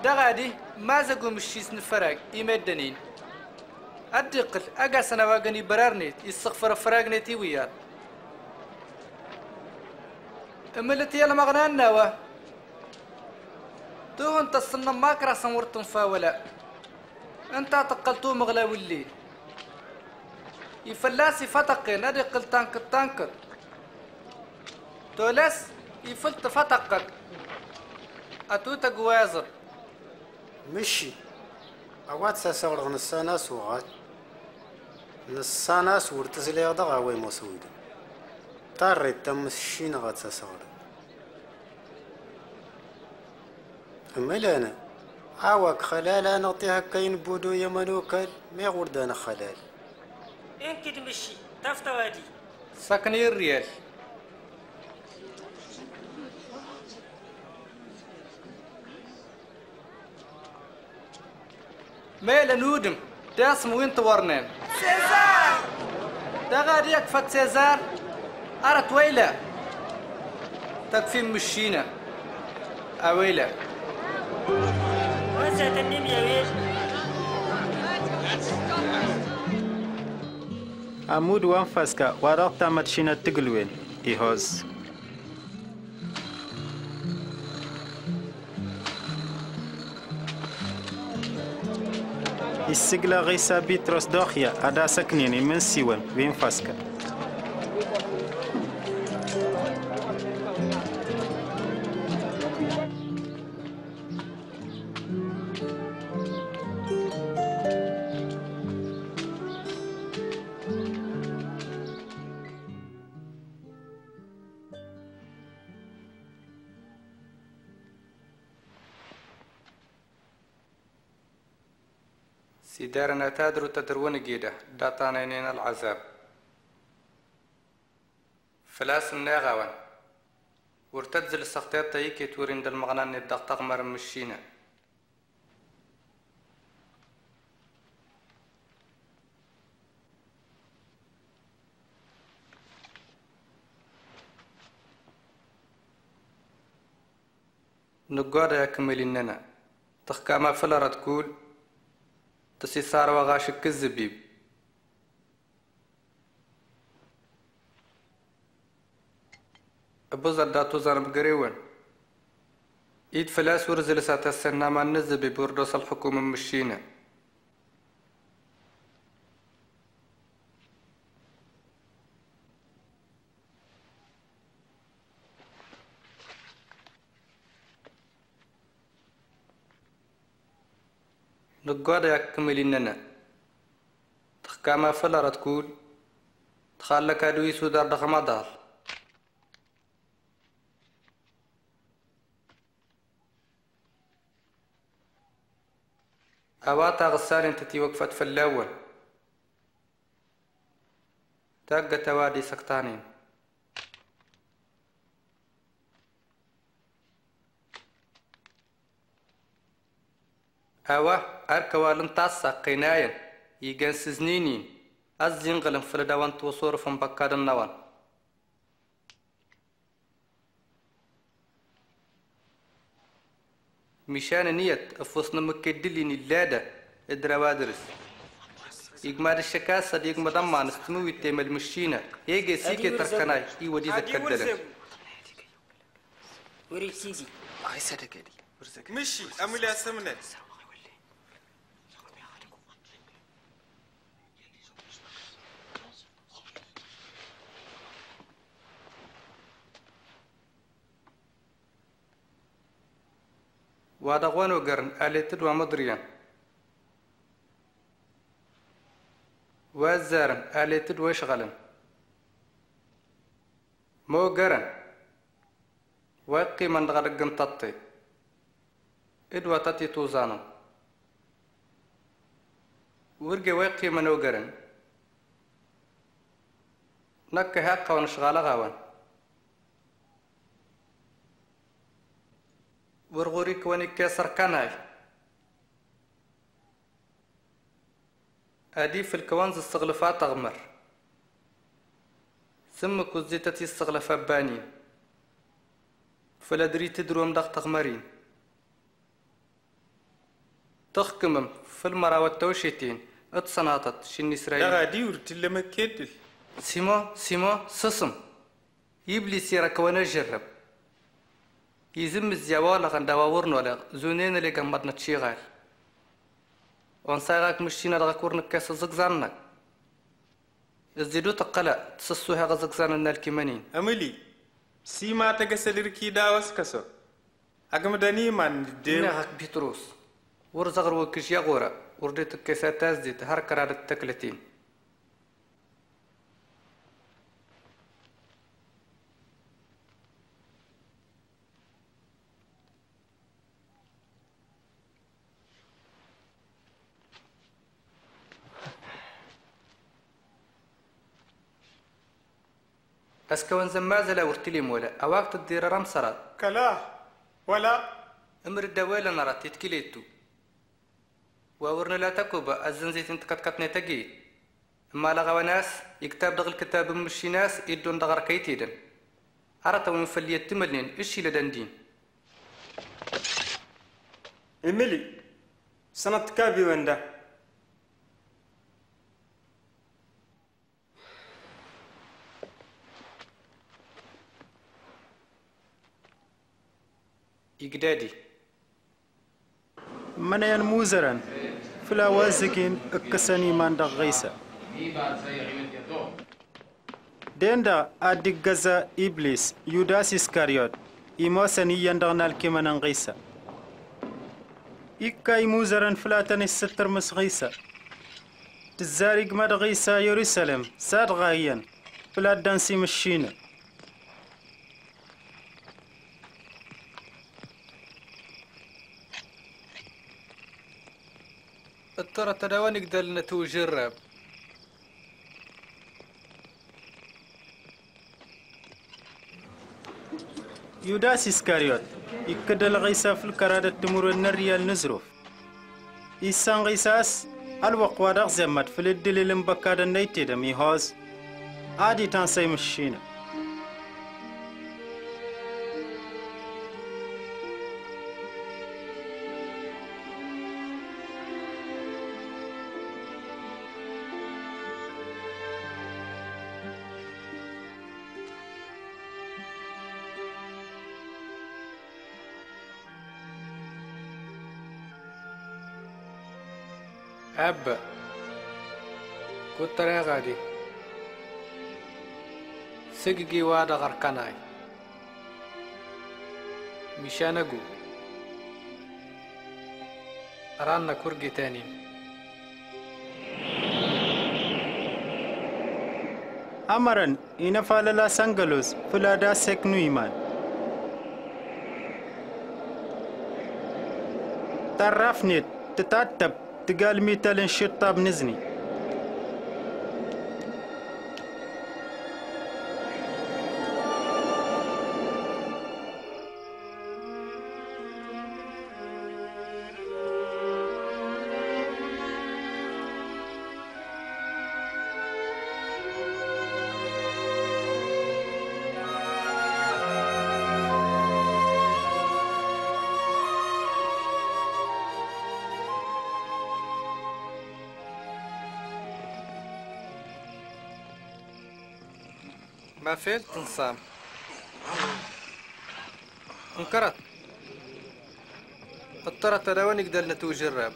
دغادي ما زقو مشيس نفرق يمدنين الدقل اقا سنة واقني برارنيت يستغفر فراقنيتي ويار املتي يلا مغنى النوى تو انت الصنة ماكرا سمورتن فاولا انت تقلتو مغلا والليل يفلاسي فتقين ادقل تانكت تانكت تولس يفلت فتقك أتوتا جوازر مشي أوقات سأسرغ نسانا سوغات نسانا سور تزلي أضغى عوي مسويدا طارت تمشي نغات سأسرغ أما لانا عواك خلالا نغطيها كين بودو يمنوكال ما غردان خلال يمكن مشي تفتوادي ساكني الريال مالا نودم داسم وين تورنان سيزار دغاديك فات سيزار أرى تويلة تكفي مشينا أويلة وزا تنم يا ويل عمود وانفاسكا وراغ تامت شينا تقلوين إيهوز السجلة غيسا بيتروس دوخيا أدا سكنيني من سيوان وين فاسكا سيدارنا تادرو تدرون جيدا داتانا نينا العذاب فلاس الناغاوان ورتدزل السختيات تايكي تورين دل مغنان الدقطق مرمشينا نقاد يكمل إننا تخكاما فلرة تقول تسيسار وغاشك الزبيب أبوزر داتو زرم قريوان إيد فلاس ورزل ساتسنة ما النزبيب وردوس الحكومة مشينا نقاد يكمل إننا تخكاما فلرة تقول تخالك أدوي سودار دخما دال أواتا غسالي انتتي وقفت في الأول تاقة توادي سكتانين أوا أركوالن تاسا قيناين يجان سزنينين أزينغلن فلدوان توصور فن بكاد النوان مشان نية أفوسنا مكدلين اللادة الدروادرس يجمع الشكاسة يجمع دمع نستموي التيمة المشينة يجي سيكي تركناي يودي ذكدلن وري سيزي مشي أملي أسمنا وادغوانو قرن آلتد ومدريان وازارن آلتد وشغلن مو قرن واقي من غرقم تطي ادوى تطي توزانو ورقي واقي منو قرن نكي هاقا ونشغال غاوان ورغوري كوني كسر كناي أدي في الكوانز السغلفة تغمر ثم كوزيتتي السغلفة باني فلا دري تدروم دق تغمرين تخكمم في المراوة توشيتين اتصناطت شن إسرائيل غادي ورتل مكيتل سيما سسم يبلي سيرا كوانا جرب يزم الزيوال لغن دواورن ولا زونين اللي قمتنا تشيغال ونسايغاك مشينا لغاكورنك كاس الزقزانك الزيدو تقلق تسسوها غزقزاننا الكيمانين أملي سيما تقسل ركي داوس كسو أقمداني من الديو ناغاك بيتروس ورزغر وكش يغورا ورديتك كيسات تازديت هركرا للتكلتين أسكون زمازلة ورتليم ولا أواقت الديرة رمسرات كلا ولا أمر الدوالة نرات يتكليتو وأورنا لا تكوبا الزنزيت انتكتكتني تجي أما لغوا ناس يكتاب دغل كتاب مشي ناس يدون دغر كيتيدن عرطا ونفلية تملين إشي لدندين إميلي سنة كابي وندا يقدادي منايا موزرا فلا وازكين اكساني مان دغيسا ديندا ادغزا ابليس يوداس اسكاريوت ايموسني يندغنال كيمانن غيسا ايكاي موزرا فلا تنستر مسغيسا تزارق مدغيسا يرسلم صادغايا فلا دانسي مشينا ترى تناوى نقدر نتوج الراب. يوداس إسكاريوت يقدر الغيسة في الكرادة تمر النريال نزروف إيسان غيساس الوقوة دغزمت في الدل المبكادة نيتيدة ميهوز عادي تنسي مشينا أبا كنت غادي سجي وادا غرقناي مشان أقول رانا كرقي تاني أمرا إنفال لا سانجلوز فلا داسك نويمان تعرفني تتعتب تقال ميتال انشطة بنزني ما فيل تنصام انكرت اضطرت لوين نقدر نتوج الراب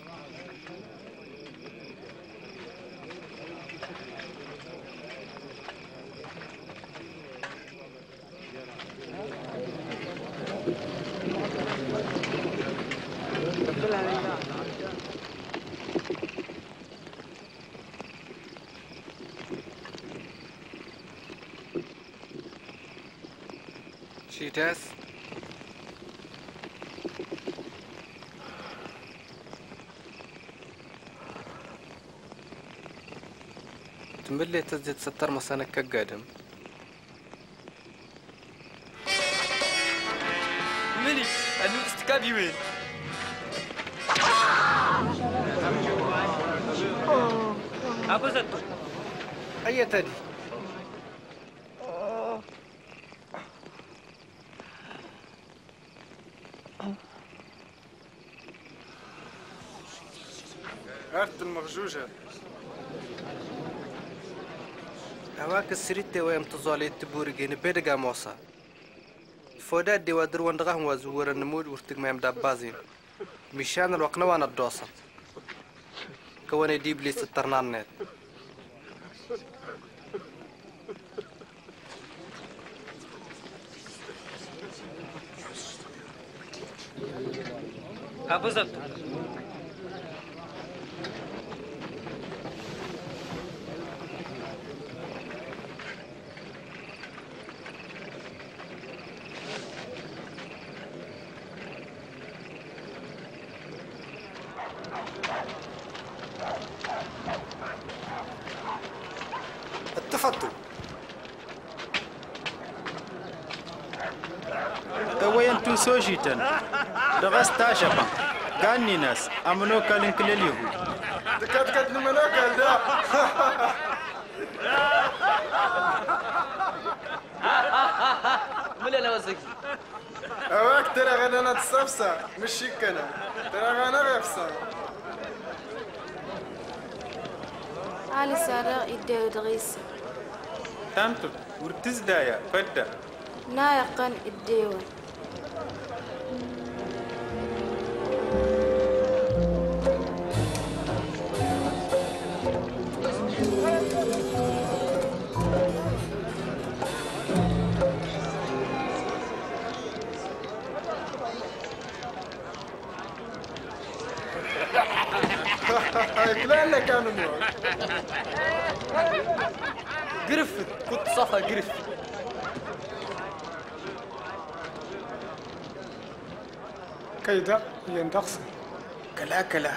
Yes. تملي تزيد ستر مسانك كقادم ملي أنو استكابي وين أبو زدو أي تاني المغجوجة هواك السريت ويم تزالي تبورجين بيرجا موسى فوداد دي ودر وندغهم وزور النمود ورتجمع دبازين مشان الوقنا وانا الدوسة كوني دي بليس الترنانات أبوزت سوشيتن دغستا شبا غاني ناس امنو كالن كلليو دكاتكات نمنو قال دا ملي لا وزك اواك ترى غنانه الصفصه مش شيكنا ترى غنانه رفصه علي ساره يديو دغيس تمت ورتزدايا فدا نايقا يديو قرفت كنت صفا قرفت كيدا يندخس كلا كلا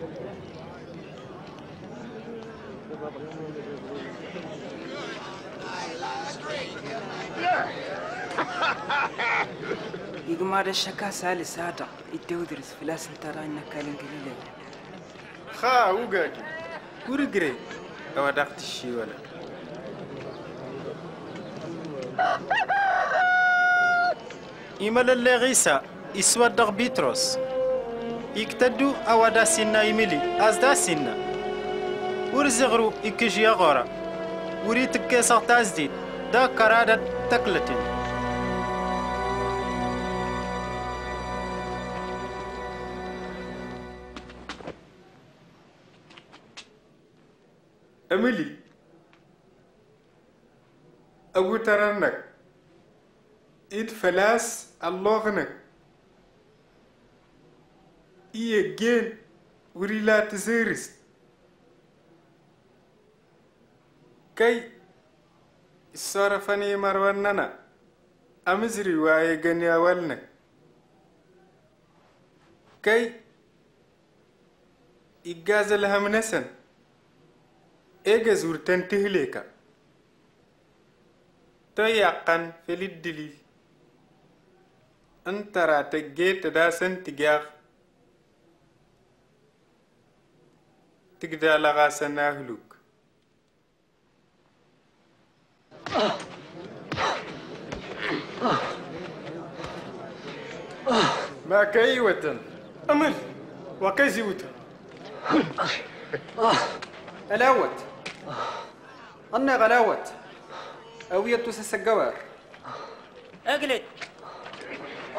يقمار الشكا سالي ساعة يتودرس في لاسن ترى إنك كلام قليل خا وقاك ورقري أو دقت الشي ولا إمال اللي غيسا إسواد دق بيتروس يكتدو أو داسنا يملي أز داسنا ورزغرو إكجي غورا وريتك كيسا تازديد دا كرادة تقلتين أميلي أقول ترانك إد فلاس اللغنك إيه جين وريلا تزيرس كي الصرفاني مرواننا أمزري واي جنيا والنك كي إجاز الهمنسن إيجا زورتان تهليكا تياقا في الدليل أنت را تجيت داسن تجاغ تجدا لغاسن أهلوك ما كيوة أمل وكيزوتا ألاوت أنا غلاوة أوية تسس الجوار أجلد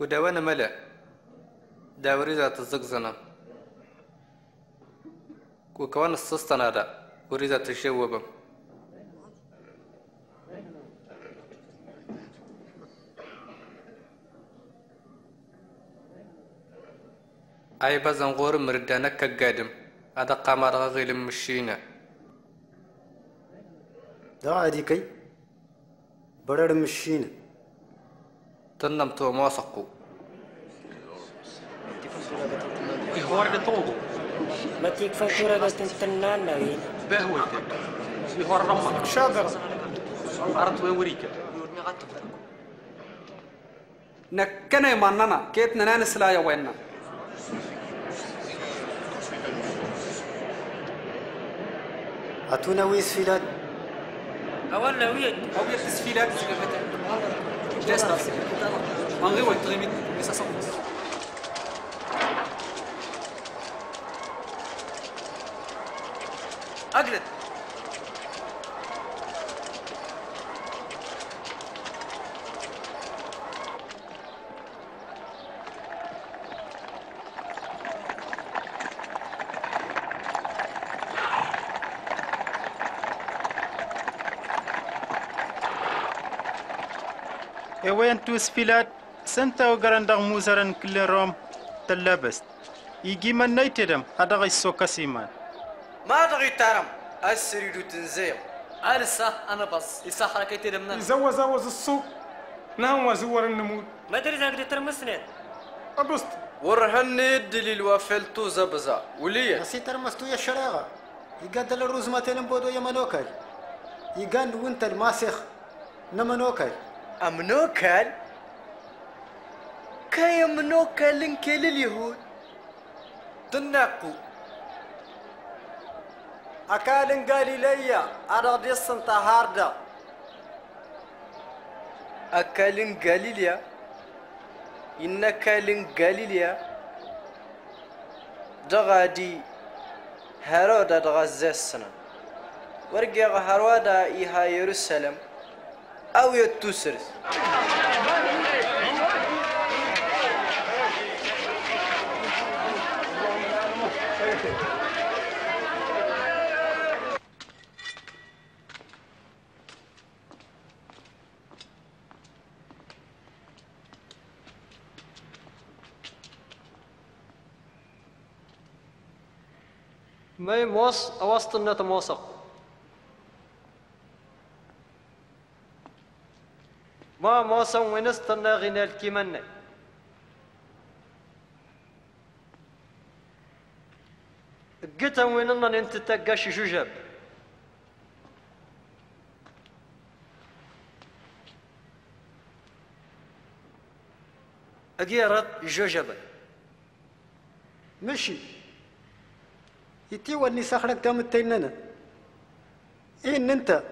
كدوانا ملا داوري ذات الزقزنة كوكوان السستنة دا وري ذات الشوبة أي بازن غور مردانك كقادم هذا قامر غير مشينا داعيكي برد مشين تنم تو موثقو يهور بطوغو ما تكفشر لكن تنان ناوي بهوتك يهور رمك شاذر عرض ويوريكا نكنا يمننا كيتنا نانس لا يوينا أتونا ويس فيلاد أولا ويد أولا تسفيلات جاسنا من غير التغيمين بس أصبت أجلد وين توسفيلات سنتا وغراندغ موزرن كل روم تلابست يجي من نيتدم هذا غي سوكاسيمان ما دغي تارم اسريدو تنزيم السا انا بس يسا حركتي دمنا زوز السوق نام وزور النمود ما دري زاك ترمسني ابست ورهني الدليل وافلتو زبزا وليه نسي ترمستو يا شراغه يقدل الرز ما تنبودو يا منوكل يقال وانت الماسخ نمنوكل أمنوكال كي أمنوكال إنكي لليهود تناقو أكال إنقالي ليا أرادي السنطة هاردة أكال إنقالي ليا إنكال إنقالي ليا دغادي هرودة دغزة السنة ورقيا هرودة إيها يروسلم أو يتوسرس مي موس أوسط النت موسق ما موسى ونست الناغنة الكيمنة قتا ويننا انت تقاش جوجب أجيرت جوجبة مشي يتيوى اللي ساخرك دام التيننا إن أنت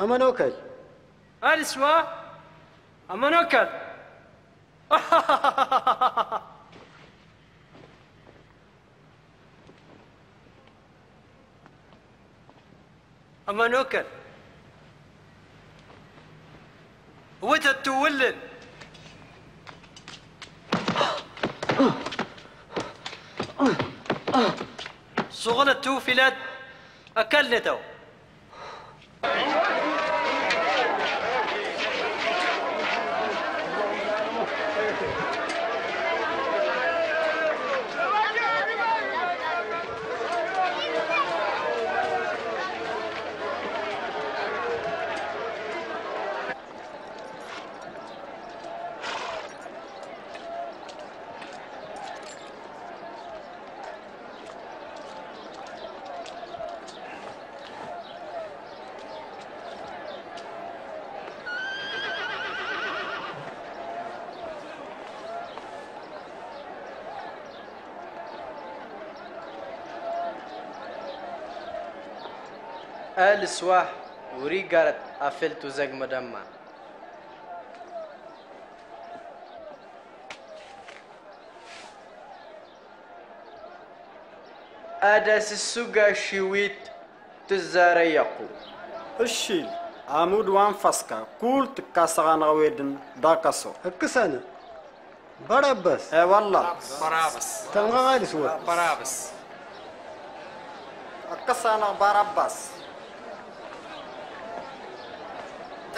أما نوكل ألسوا أما نوكل أما نوكل وتد تولن صغلت توفلت أكلته السواح وريقارت أفلتو زق مدمع أداس السوقة شويت تزاريقو الشيل عمود وان فسكا كل تكاسغان غويدن داكاسو هكسانا برابس اي والله برابس تنغالي سوا برابس هكسانا برابس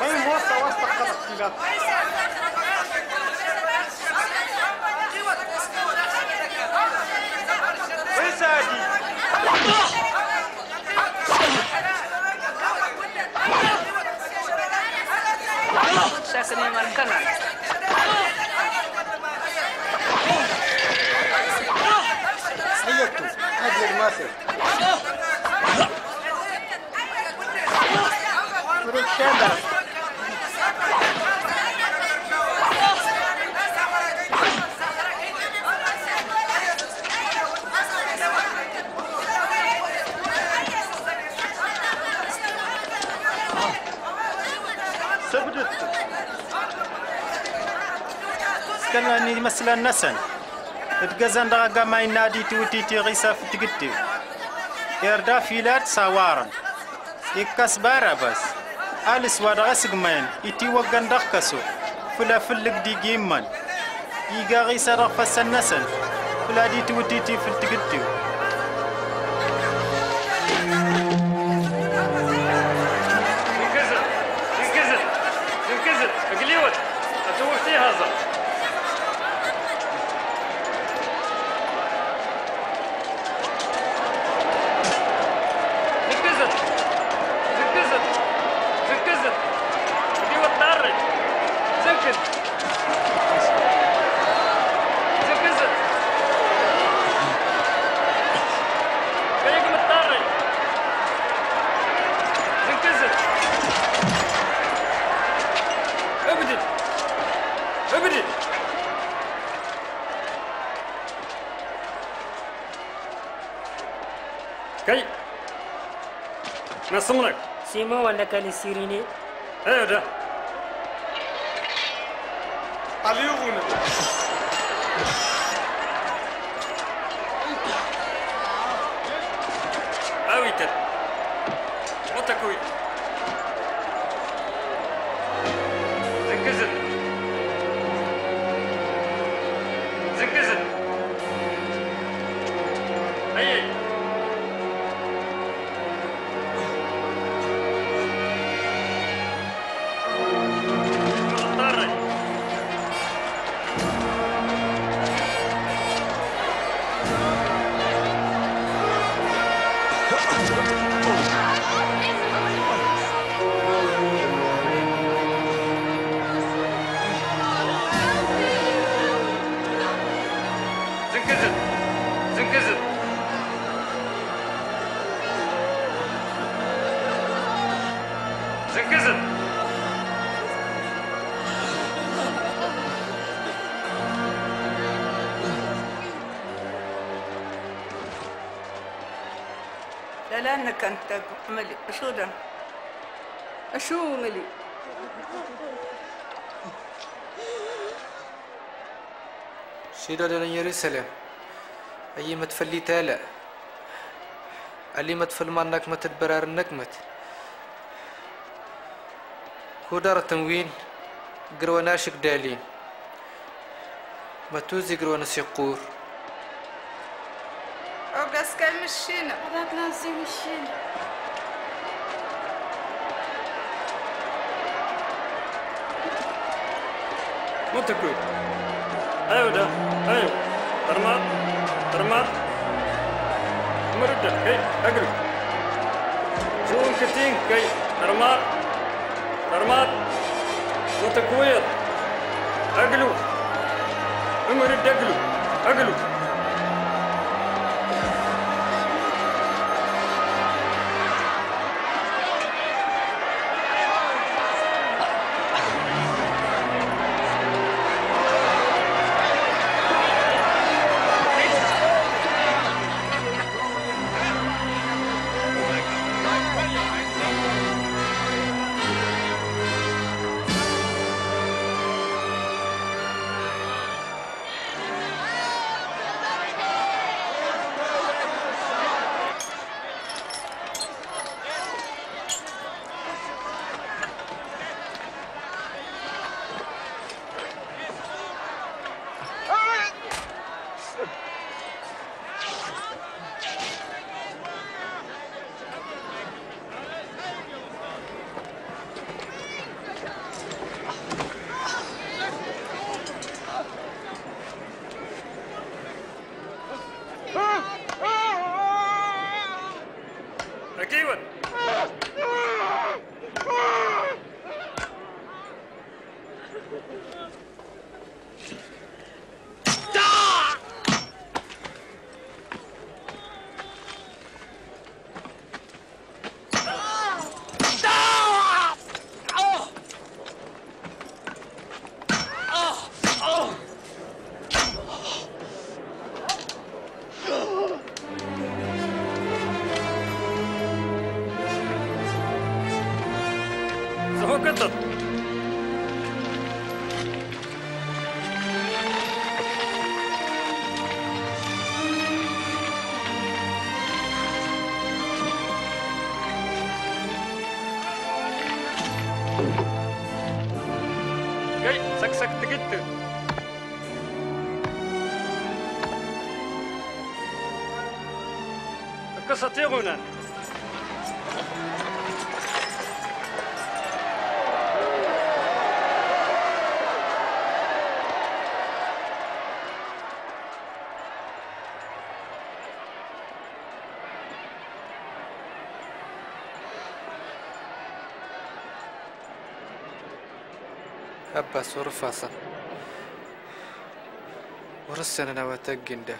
مين موصى وسط قصة كان مثلا نسن تجزن درجة ما ينادي توتي تغيسا فتقتي يردا فيلات سوارا يكاس بارا بس أليس ودرس جمان يتي وجن دركسو فلا فلك دي جيمان يجاريسا رفس النسن فلا دي توتي فتقتي انكزل اقليوت اتوفتي هذا نصمنك سيما ولا كالسيريني؟ ايه ده طليونا. أويتر. أتكوي. زنكزن. زنكزن. أيه. لأنك أنت ملي شو ده؟ شو ملي؟ سيدة دارين يرسلم أي ما تفلي تالا اللي ما تفل منك ما تتبرر النكمة كودار تنوين قرواناشك دالين ما توزي قروان سيقور أسكال مشينا وذاك نازي مشينا متكوي أيوة ده أيوة ترمار ترمار مرد كي أقرب زون كتين كي ترمار ترمار متكويت أقلو مرد أقلو أقلو ساتيرونا أبا صرفاسا ورسنا نواتك جنده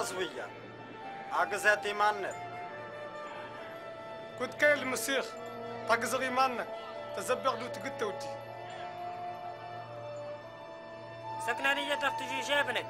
أزوية أجزاء إيمانك كنت كايل المسيخ تجزر إيمانك تزبغ له تقتوتي سكنانية تفتشي شابنك.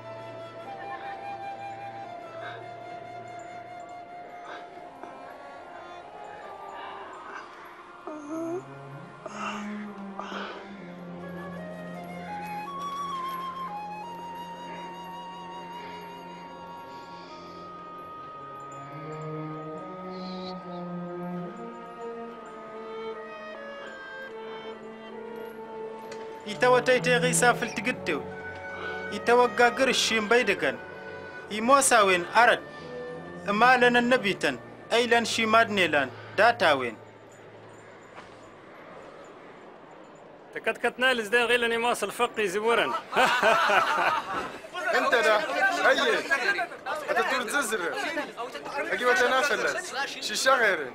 يتوى تيتي غيسا في التقدو يتوى قاقر الشيم بيدكن يموساوين أرد ما لنا النبيتن أي لن شيمادني لن داتاوين تكت كتنا لزدان غير لن يماس الفقي زبورا انت دا أيه أتدور تززر أجيب تنافل شيشا غيرين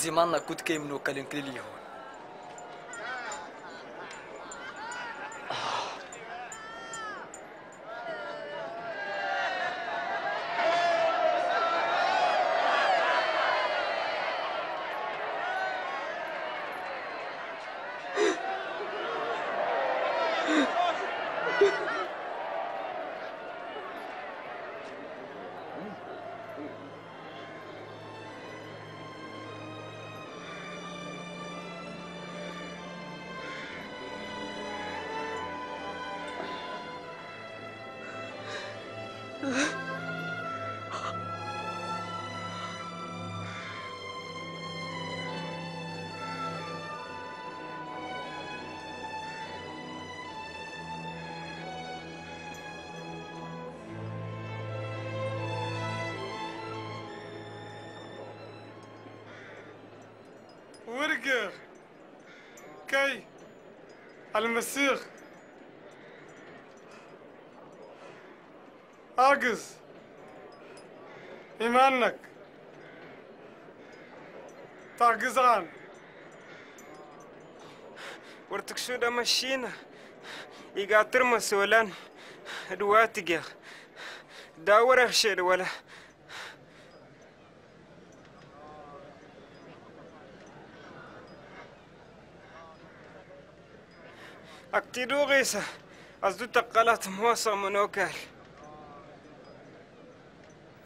زمان كنت كيمنو كلنك لليهود ورقر كي المسيخ أعجز إيمانك تعجزان ورتكسود مشينا يقاطر مسولان دواتك داور أخشير ولا أكتدو غيسة أصدو تقالات موصة منوكال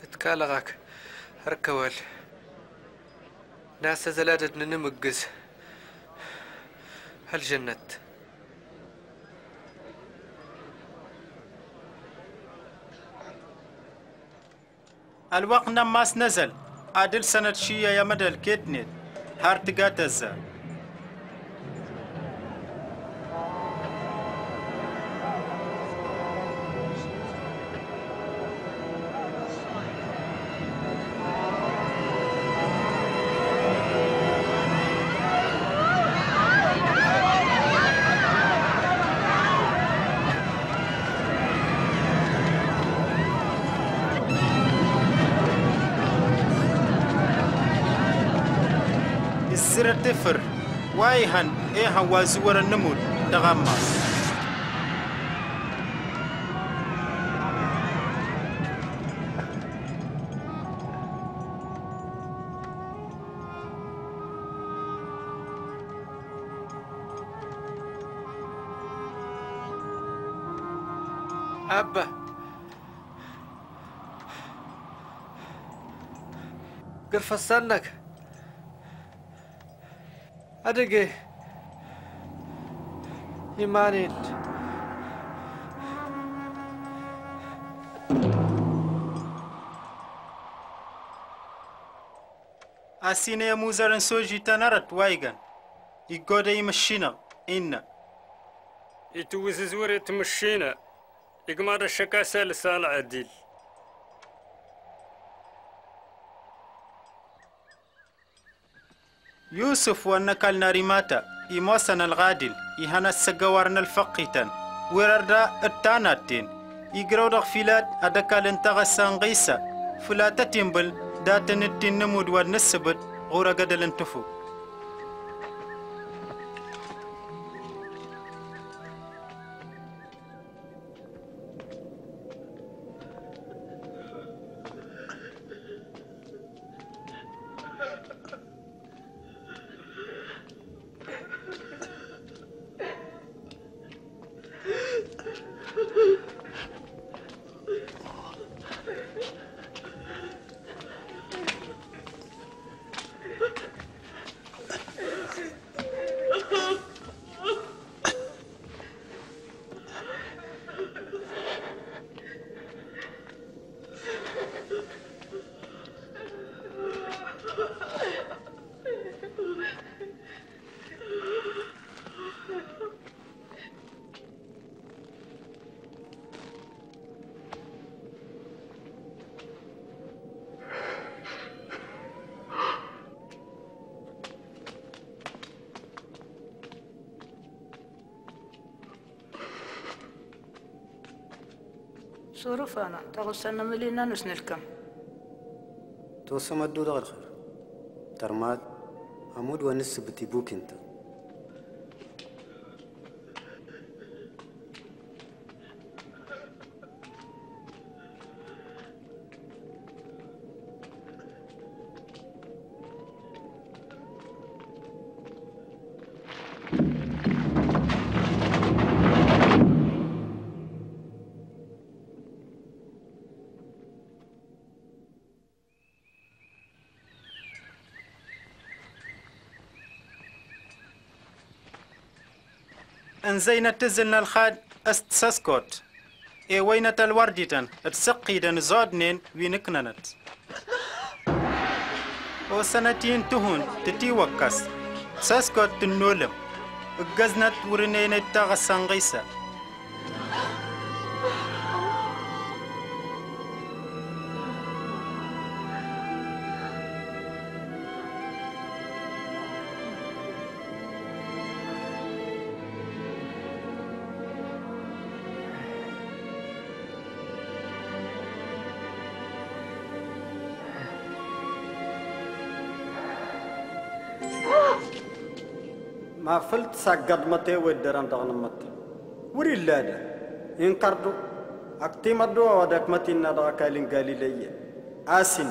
اتكالغاك هركوال ناس زلادت ننمقز هالجنة الوقت نماس نزل عادل سنة شيا يا مدى الكتنت هارتقات الزال تفر وايهن ايها وازور النمول تغمص أبا قرف السنك أدقي إيماني أسيني موزارن سوجي تنارت وايغان يقعد يمشينا إنا يتوز زوري تمشينا يقمر الشكاسة لسال عديل يوسف وأنك الناريماتا يموسنا الغادل يهنا السقوارنا الفقيتان ويردا التاناتين يقرأ دغفلات أدكا لنتغسان غيسا فلا تتنبل داتن التين نمود والنسبت غورا قدل انتفو صرفنا تغسلنا ملينا نسن الكم توسم الدود غرخر ترماد عمود ونس بتيبوك انت أنزينا تزلنا الخاد أستسكوت إي وينة الورديتن تسقيدن زودنين وينكننت وسنتين تهون تتي وكاس ساسكوت تنولم غزنت ورنين تغسان غيسا ما فلت سجد متى ودران دغن متى وري اللادة ينكردو أكتم الدوا ودك متى النضع كالين غاليلية آسين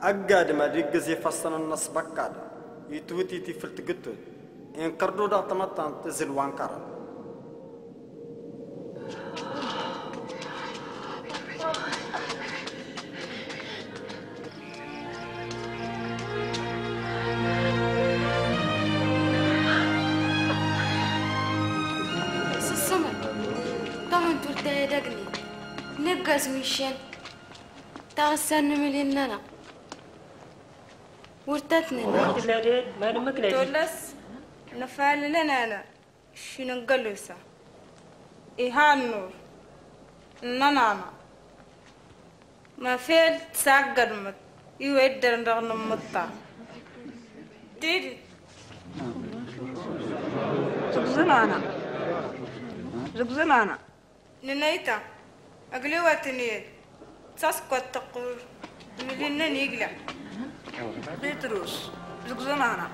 أجد ما رجع زي فصلنا النصب كذا يتوتي تفلت قطو ينكردو دعت متى تزل وانكرا مشان تغسلنا ملينا ورتتنا تولس نفعل لنا أنا شنو نقلوسا إيها النور نانا ما فيل تساقر مت يودر نغن مطا ديري زبزلانا ننايتا أقلواتني تسقط تقول ملينا نيجلا بيتروس زقزمانا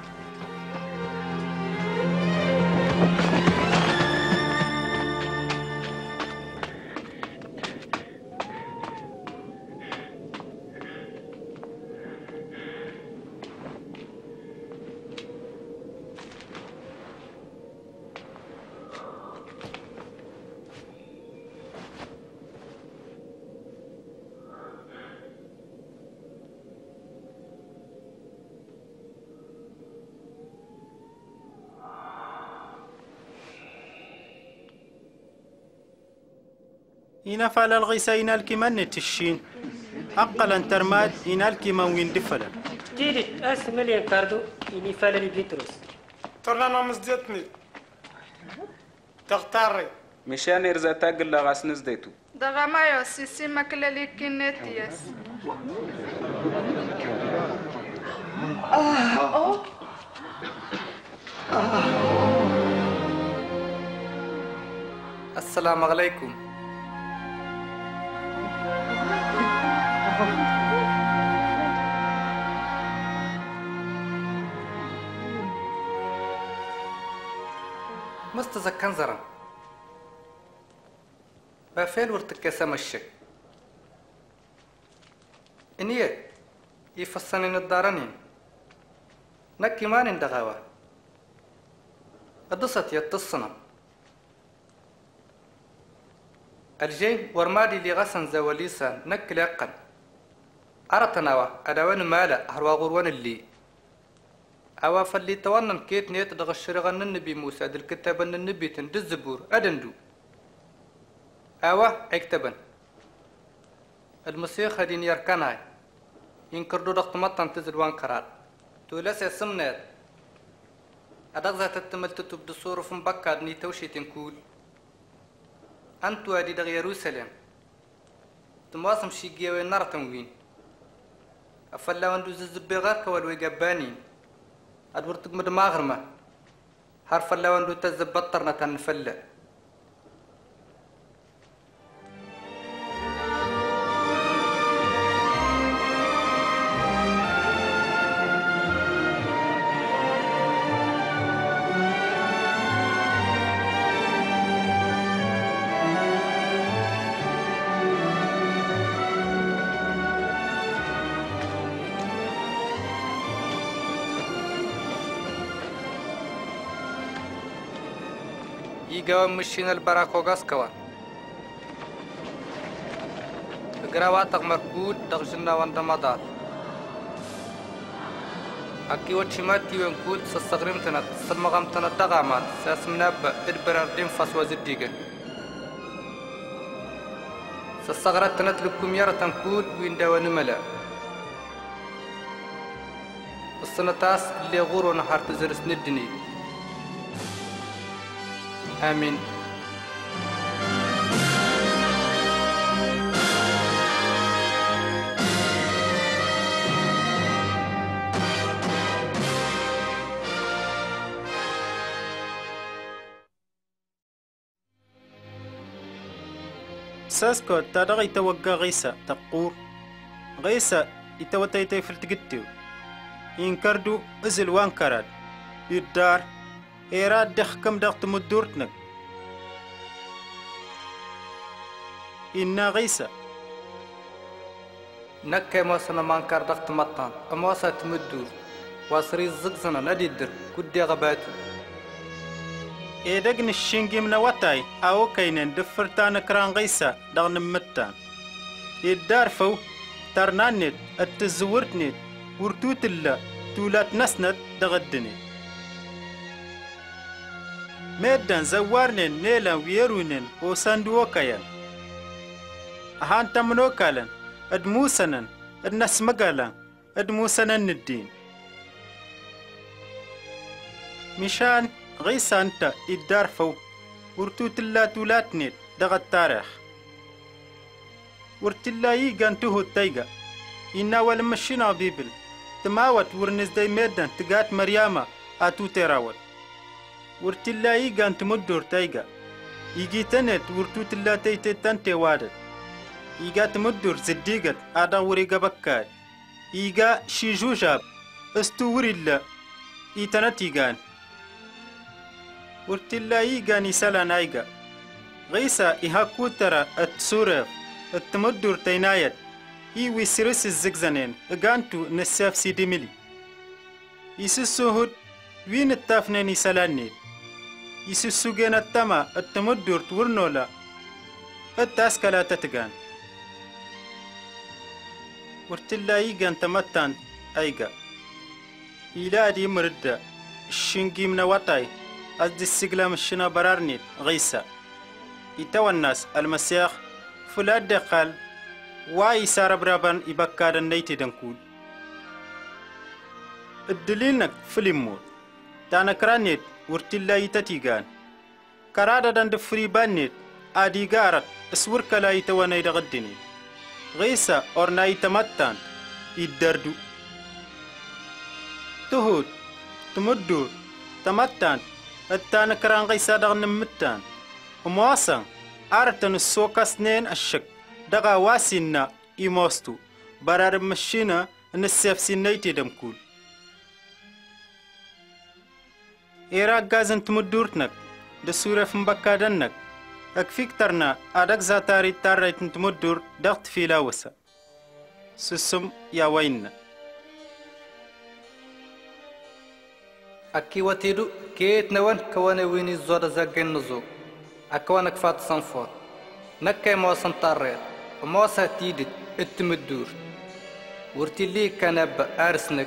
إنا فعل الغيسة إنا الكمان تشين أقلا ترماد إنا الكمان وين دفلا تيري أسملي أنكاردو إني فعل البيتروس ترنا مزدتني تختاري مشان إرزاتك اللي غاس نزدتو دغا ما يوسي سيما كلا لي كنتيس السلام عليكم. مستزك كنزرا بافيل ورتكاسة مشي إنيه يفصلين الدارنين نكي ما ندغاوة قدصت يتصنا الجين ورمادي لي غسن زواليسا نكي لأقل أرتناوة أدوان مالا أهروا غروان اللي أوافل اللي توانن كيت نيت دغشري غن النبي موسى دل كتابن النبي تند الزبور أدندو أوا أكتبن المسيح هدين يركناي ينكردو دغت مطن تزلوان كرار تولاس يسمنات أدغزة تتملت تبدو صور فم بكاد نيتوشي تنكول أنتو أدي دغ يروسلم تمواسم شي جيوي نار تنوين أفلا وندوز الزبيغار كوالوي جبانين أدورتك مدماغرمة حرف اللون دو تزبطرنا تنفلة يجاوب مشين البراكو غاسكوا غراواتك مركود دغشنا وندمادات اكيو تشماتي ونكود سستغرمتنا سمغمتنا دغامات ساسمنا بادبراردين فاسوازديغن سستغرتنا لكم يرى تنكود ويندوان ملا السنتاس اللي غورو نهار تزرسن الدنيا آمين. ساسكوت تارا يتوقع غيسا تقور غيسا يتوتيتي في التقتيو ينكردو ازل وانكراد يدار إيراد دخكم دغت مدورتنك إنا غيسا نكا موسنا مانكار دغت مطان أموسا تمدور واسري الزقزنا ندي الدر كدي غباتو إيداقن الشنجي من وطاي أو كينين دفرتان كران غيسا دغن ممتان إيدارفو ترنانيت التزورتنيت ورتوت الله تولات نسنت دغدني مدن زوارنن نيلان ويرونن وساندوكايان أهان تمنوكالن أدموسنن أدنسمقالن أدموسنن الدين مشان غيسا أنت إدارفو ورتوت الله تولاتنيت دغا التاريخ ورت الله يغانتوه التايغا إنا والمشينا بيبل تماوت ورنزدي مدن تقات مرياما آتو تراوت ورت الله يجان تمدور تايجا يجي تنت ورتوت الله تيتان توادت يجا تمدور زديقت عدا وريقا بكار يجا شي جوجاب استوري الله يتنت يجان ورت الله يجان يسالان ايجا غيسا يهاكو ترى التصورف التمدور تينايت يوي سيرس الزقزانين اجانتو نساف سيدي ملي يسسوهد وين التافناني سالانيت يسسوغين التما التمدور تورنولا التاسكالا تتغان ورتلا يغان تمتان ايغا إلادي مرد الشنجي من وطاي أزد السقلام الشنا برارنيت غيسا يتوى الناس المسيح فلاد دقال واي سارة برابان يبكار النيت دنكول الدليل نك فلموت Tanakranit, Urtillaitatigan. Karada dan the free banit, Adigarat, Swerkalaita Wanaidagadini. Resa or Naitamatan, Idardu. Tuhut, Tumuddu, Tamatan, Atanakran Resadar Namutan. Umwasang, Artan Sokas Nen Ashak, Dagawasina, Imostu, Barar Machina, and the Sefsinated Kul. Iraq gazant mudurtnak, the suraf mbakadannak, akfiktarna adakzatari tarritant mudur dagt filawasa. Susum yawainna. Akiwatidu kate nawan kawanewini zorazagenzo, akwanak fat sanfot, nakkaimosan tarret, mosa tidit et mudur. Urtili kanab arsnak.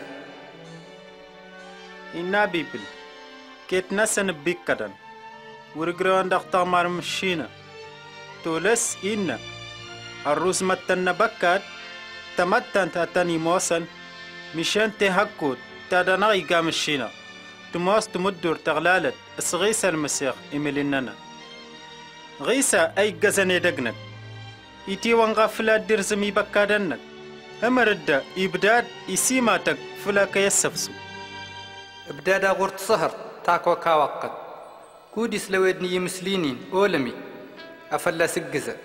Inna bibil. كتنسن بكدن ورغران دختامار مشينا تولس إن الروس متن بكاد تمتن تتني موسن مشان تهكود تدنغي قامشينا تموس تمدور تغلالت اسغيسا المسيح إملننا غيسا أي قزني دقنك إتي وانغفلات درزمي بكادنك أمرد إبداد إسيماتك فلاك يسفسو إبداد غرط صهر تاكو كاوقت كوديس لويدني يمسلينين أولمي أفلا سجزة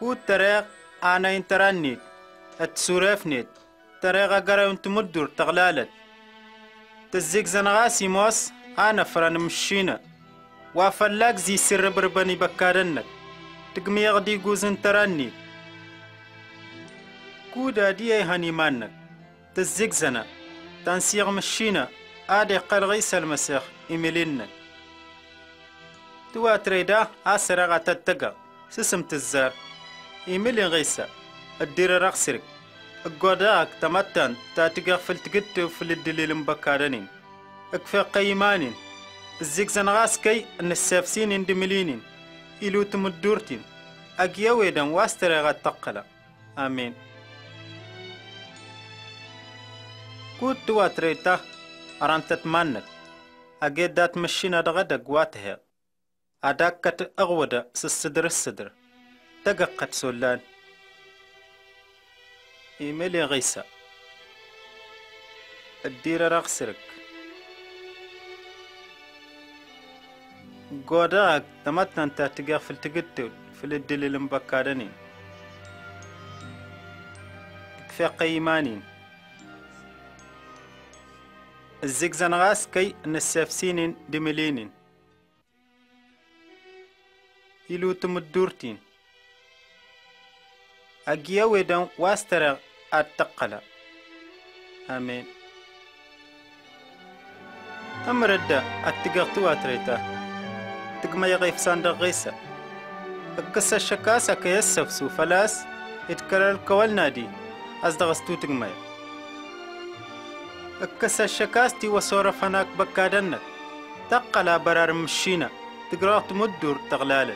كود تراغ أنا انترانيت أتسورفنيت تراغ أقرأ تمدور تغلالت تزيك زنغاسي موس أنا فران مشينا وأفلاك زي سر برباني بكارنك تقمي أغدي جوز انترانيت كود أدي هاني مانك تزيك زنا تنسيغ مشينا آدي قرغيس المسيح إميلينا توا تريدا أسرع تتجا سسم تزار إميلين غيسا الدير رقصرك الجوداك تمتن تاتجا فلتجتو في الدليل مبكرنين أكفي قيمانين الزجزن غاسكي النسافسين اندملينين إلو تمدورتين أجيويدا واسترع تقلا آمين كود توا تريدا أرانتت مانك أجدات مشينا دغدا قواتها أداكت أغودا سالصدر الصدر تققت سولان إيميلي غيسا الدير رغسرك قوداك تمتنا انتا تقافل تقتل في الدليل مبكارنين في قيمانين الزجزان غاس كي نسافسين دملينين إلو تمدورتين أجيوه دون واسترغ التقلة آمين أمرد التقاطوة تريتا تقما يغيف صندق غيسة القصة الشكاسة كي يسفسو فلاس اتكرر الكوال نادي أصدغستو تقمايا أكسر شكاستي وصورة فناك بكادنك تقلا برار مشينا تقراط مدور تغلالة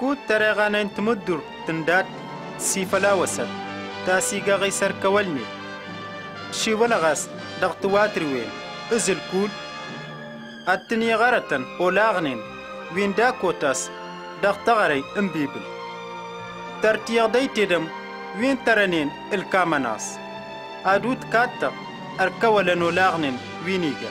كود تراغانا انت مدور تندات سيفلا وسط تاسيقا غيسر كوالني شي ولا غاس ضغط واتروين ازل كود التنية غارة ولاغنين وين داكوتاس ضغط غري امبيبل ترتيغ ديتدم وين ترنين الكاماناس أدود كاتا أركولا نولاغن وينيجا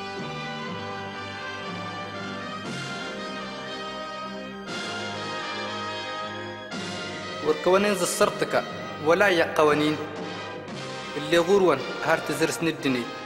والقوانين زي السرطكة ولا يا قوانين اللي غورون هارتزرس ندني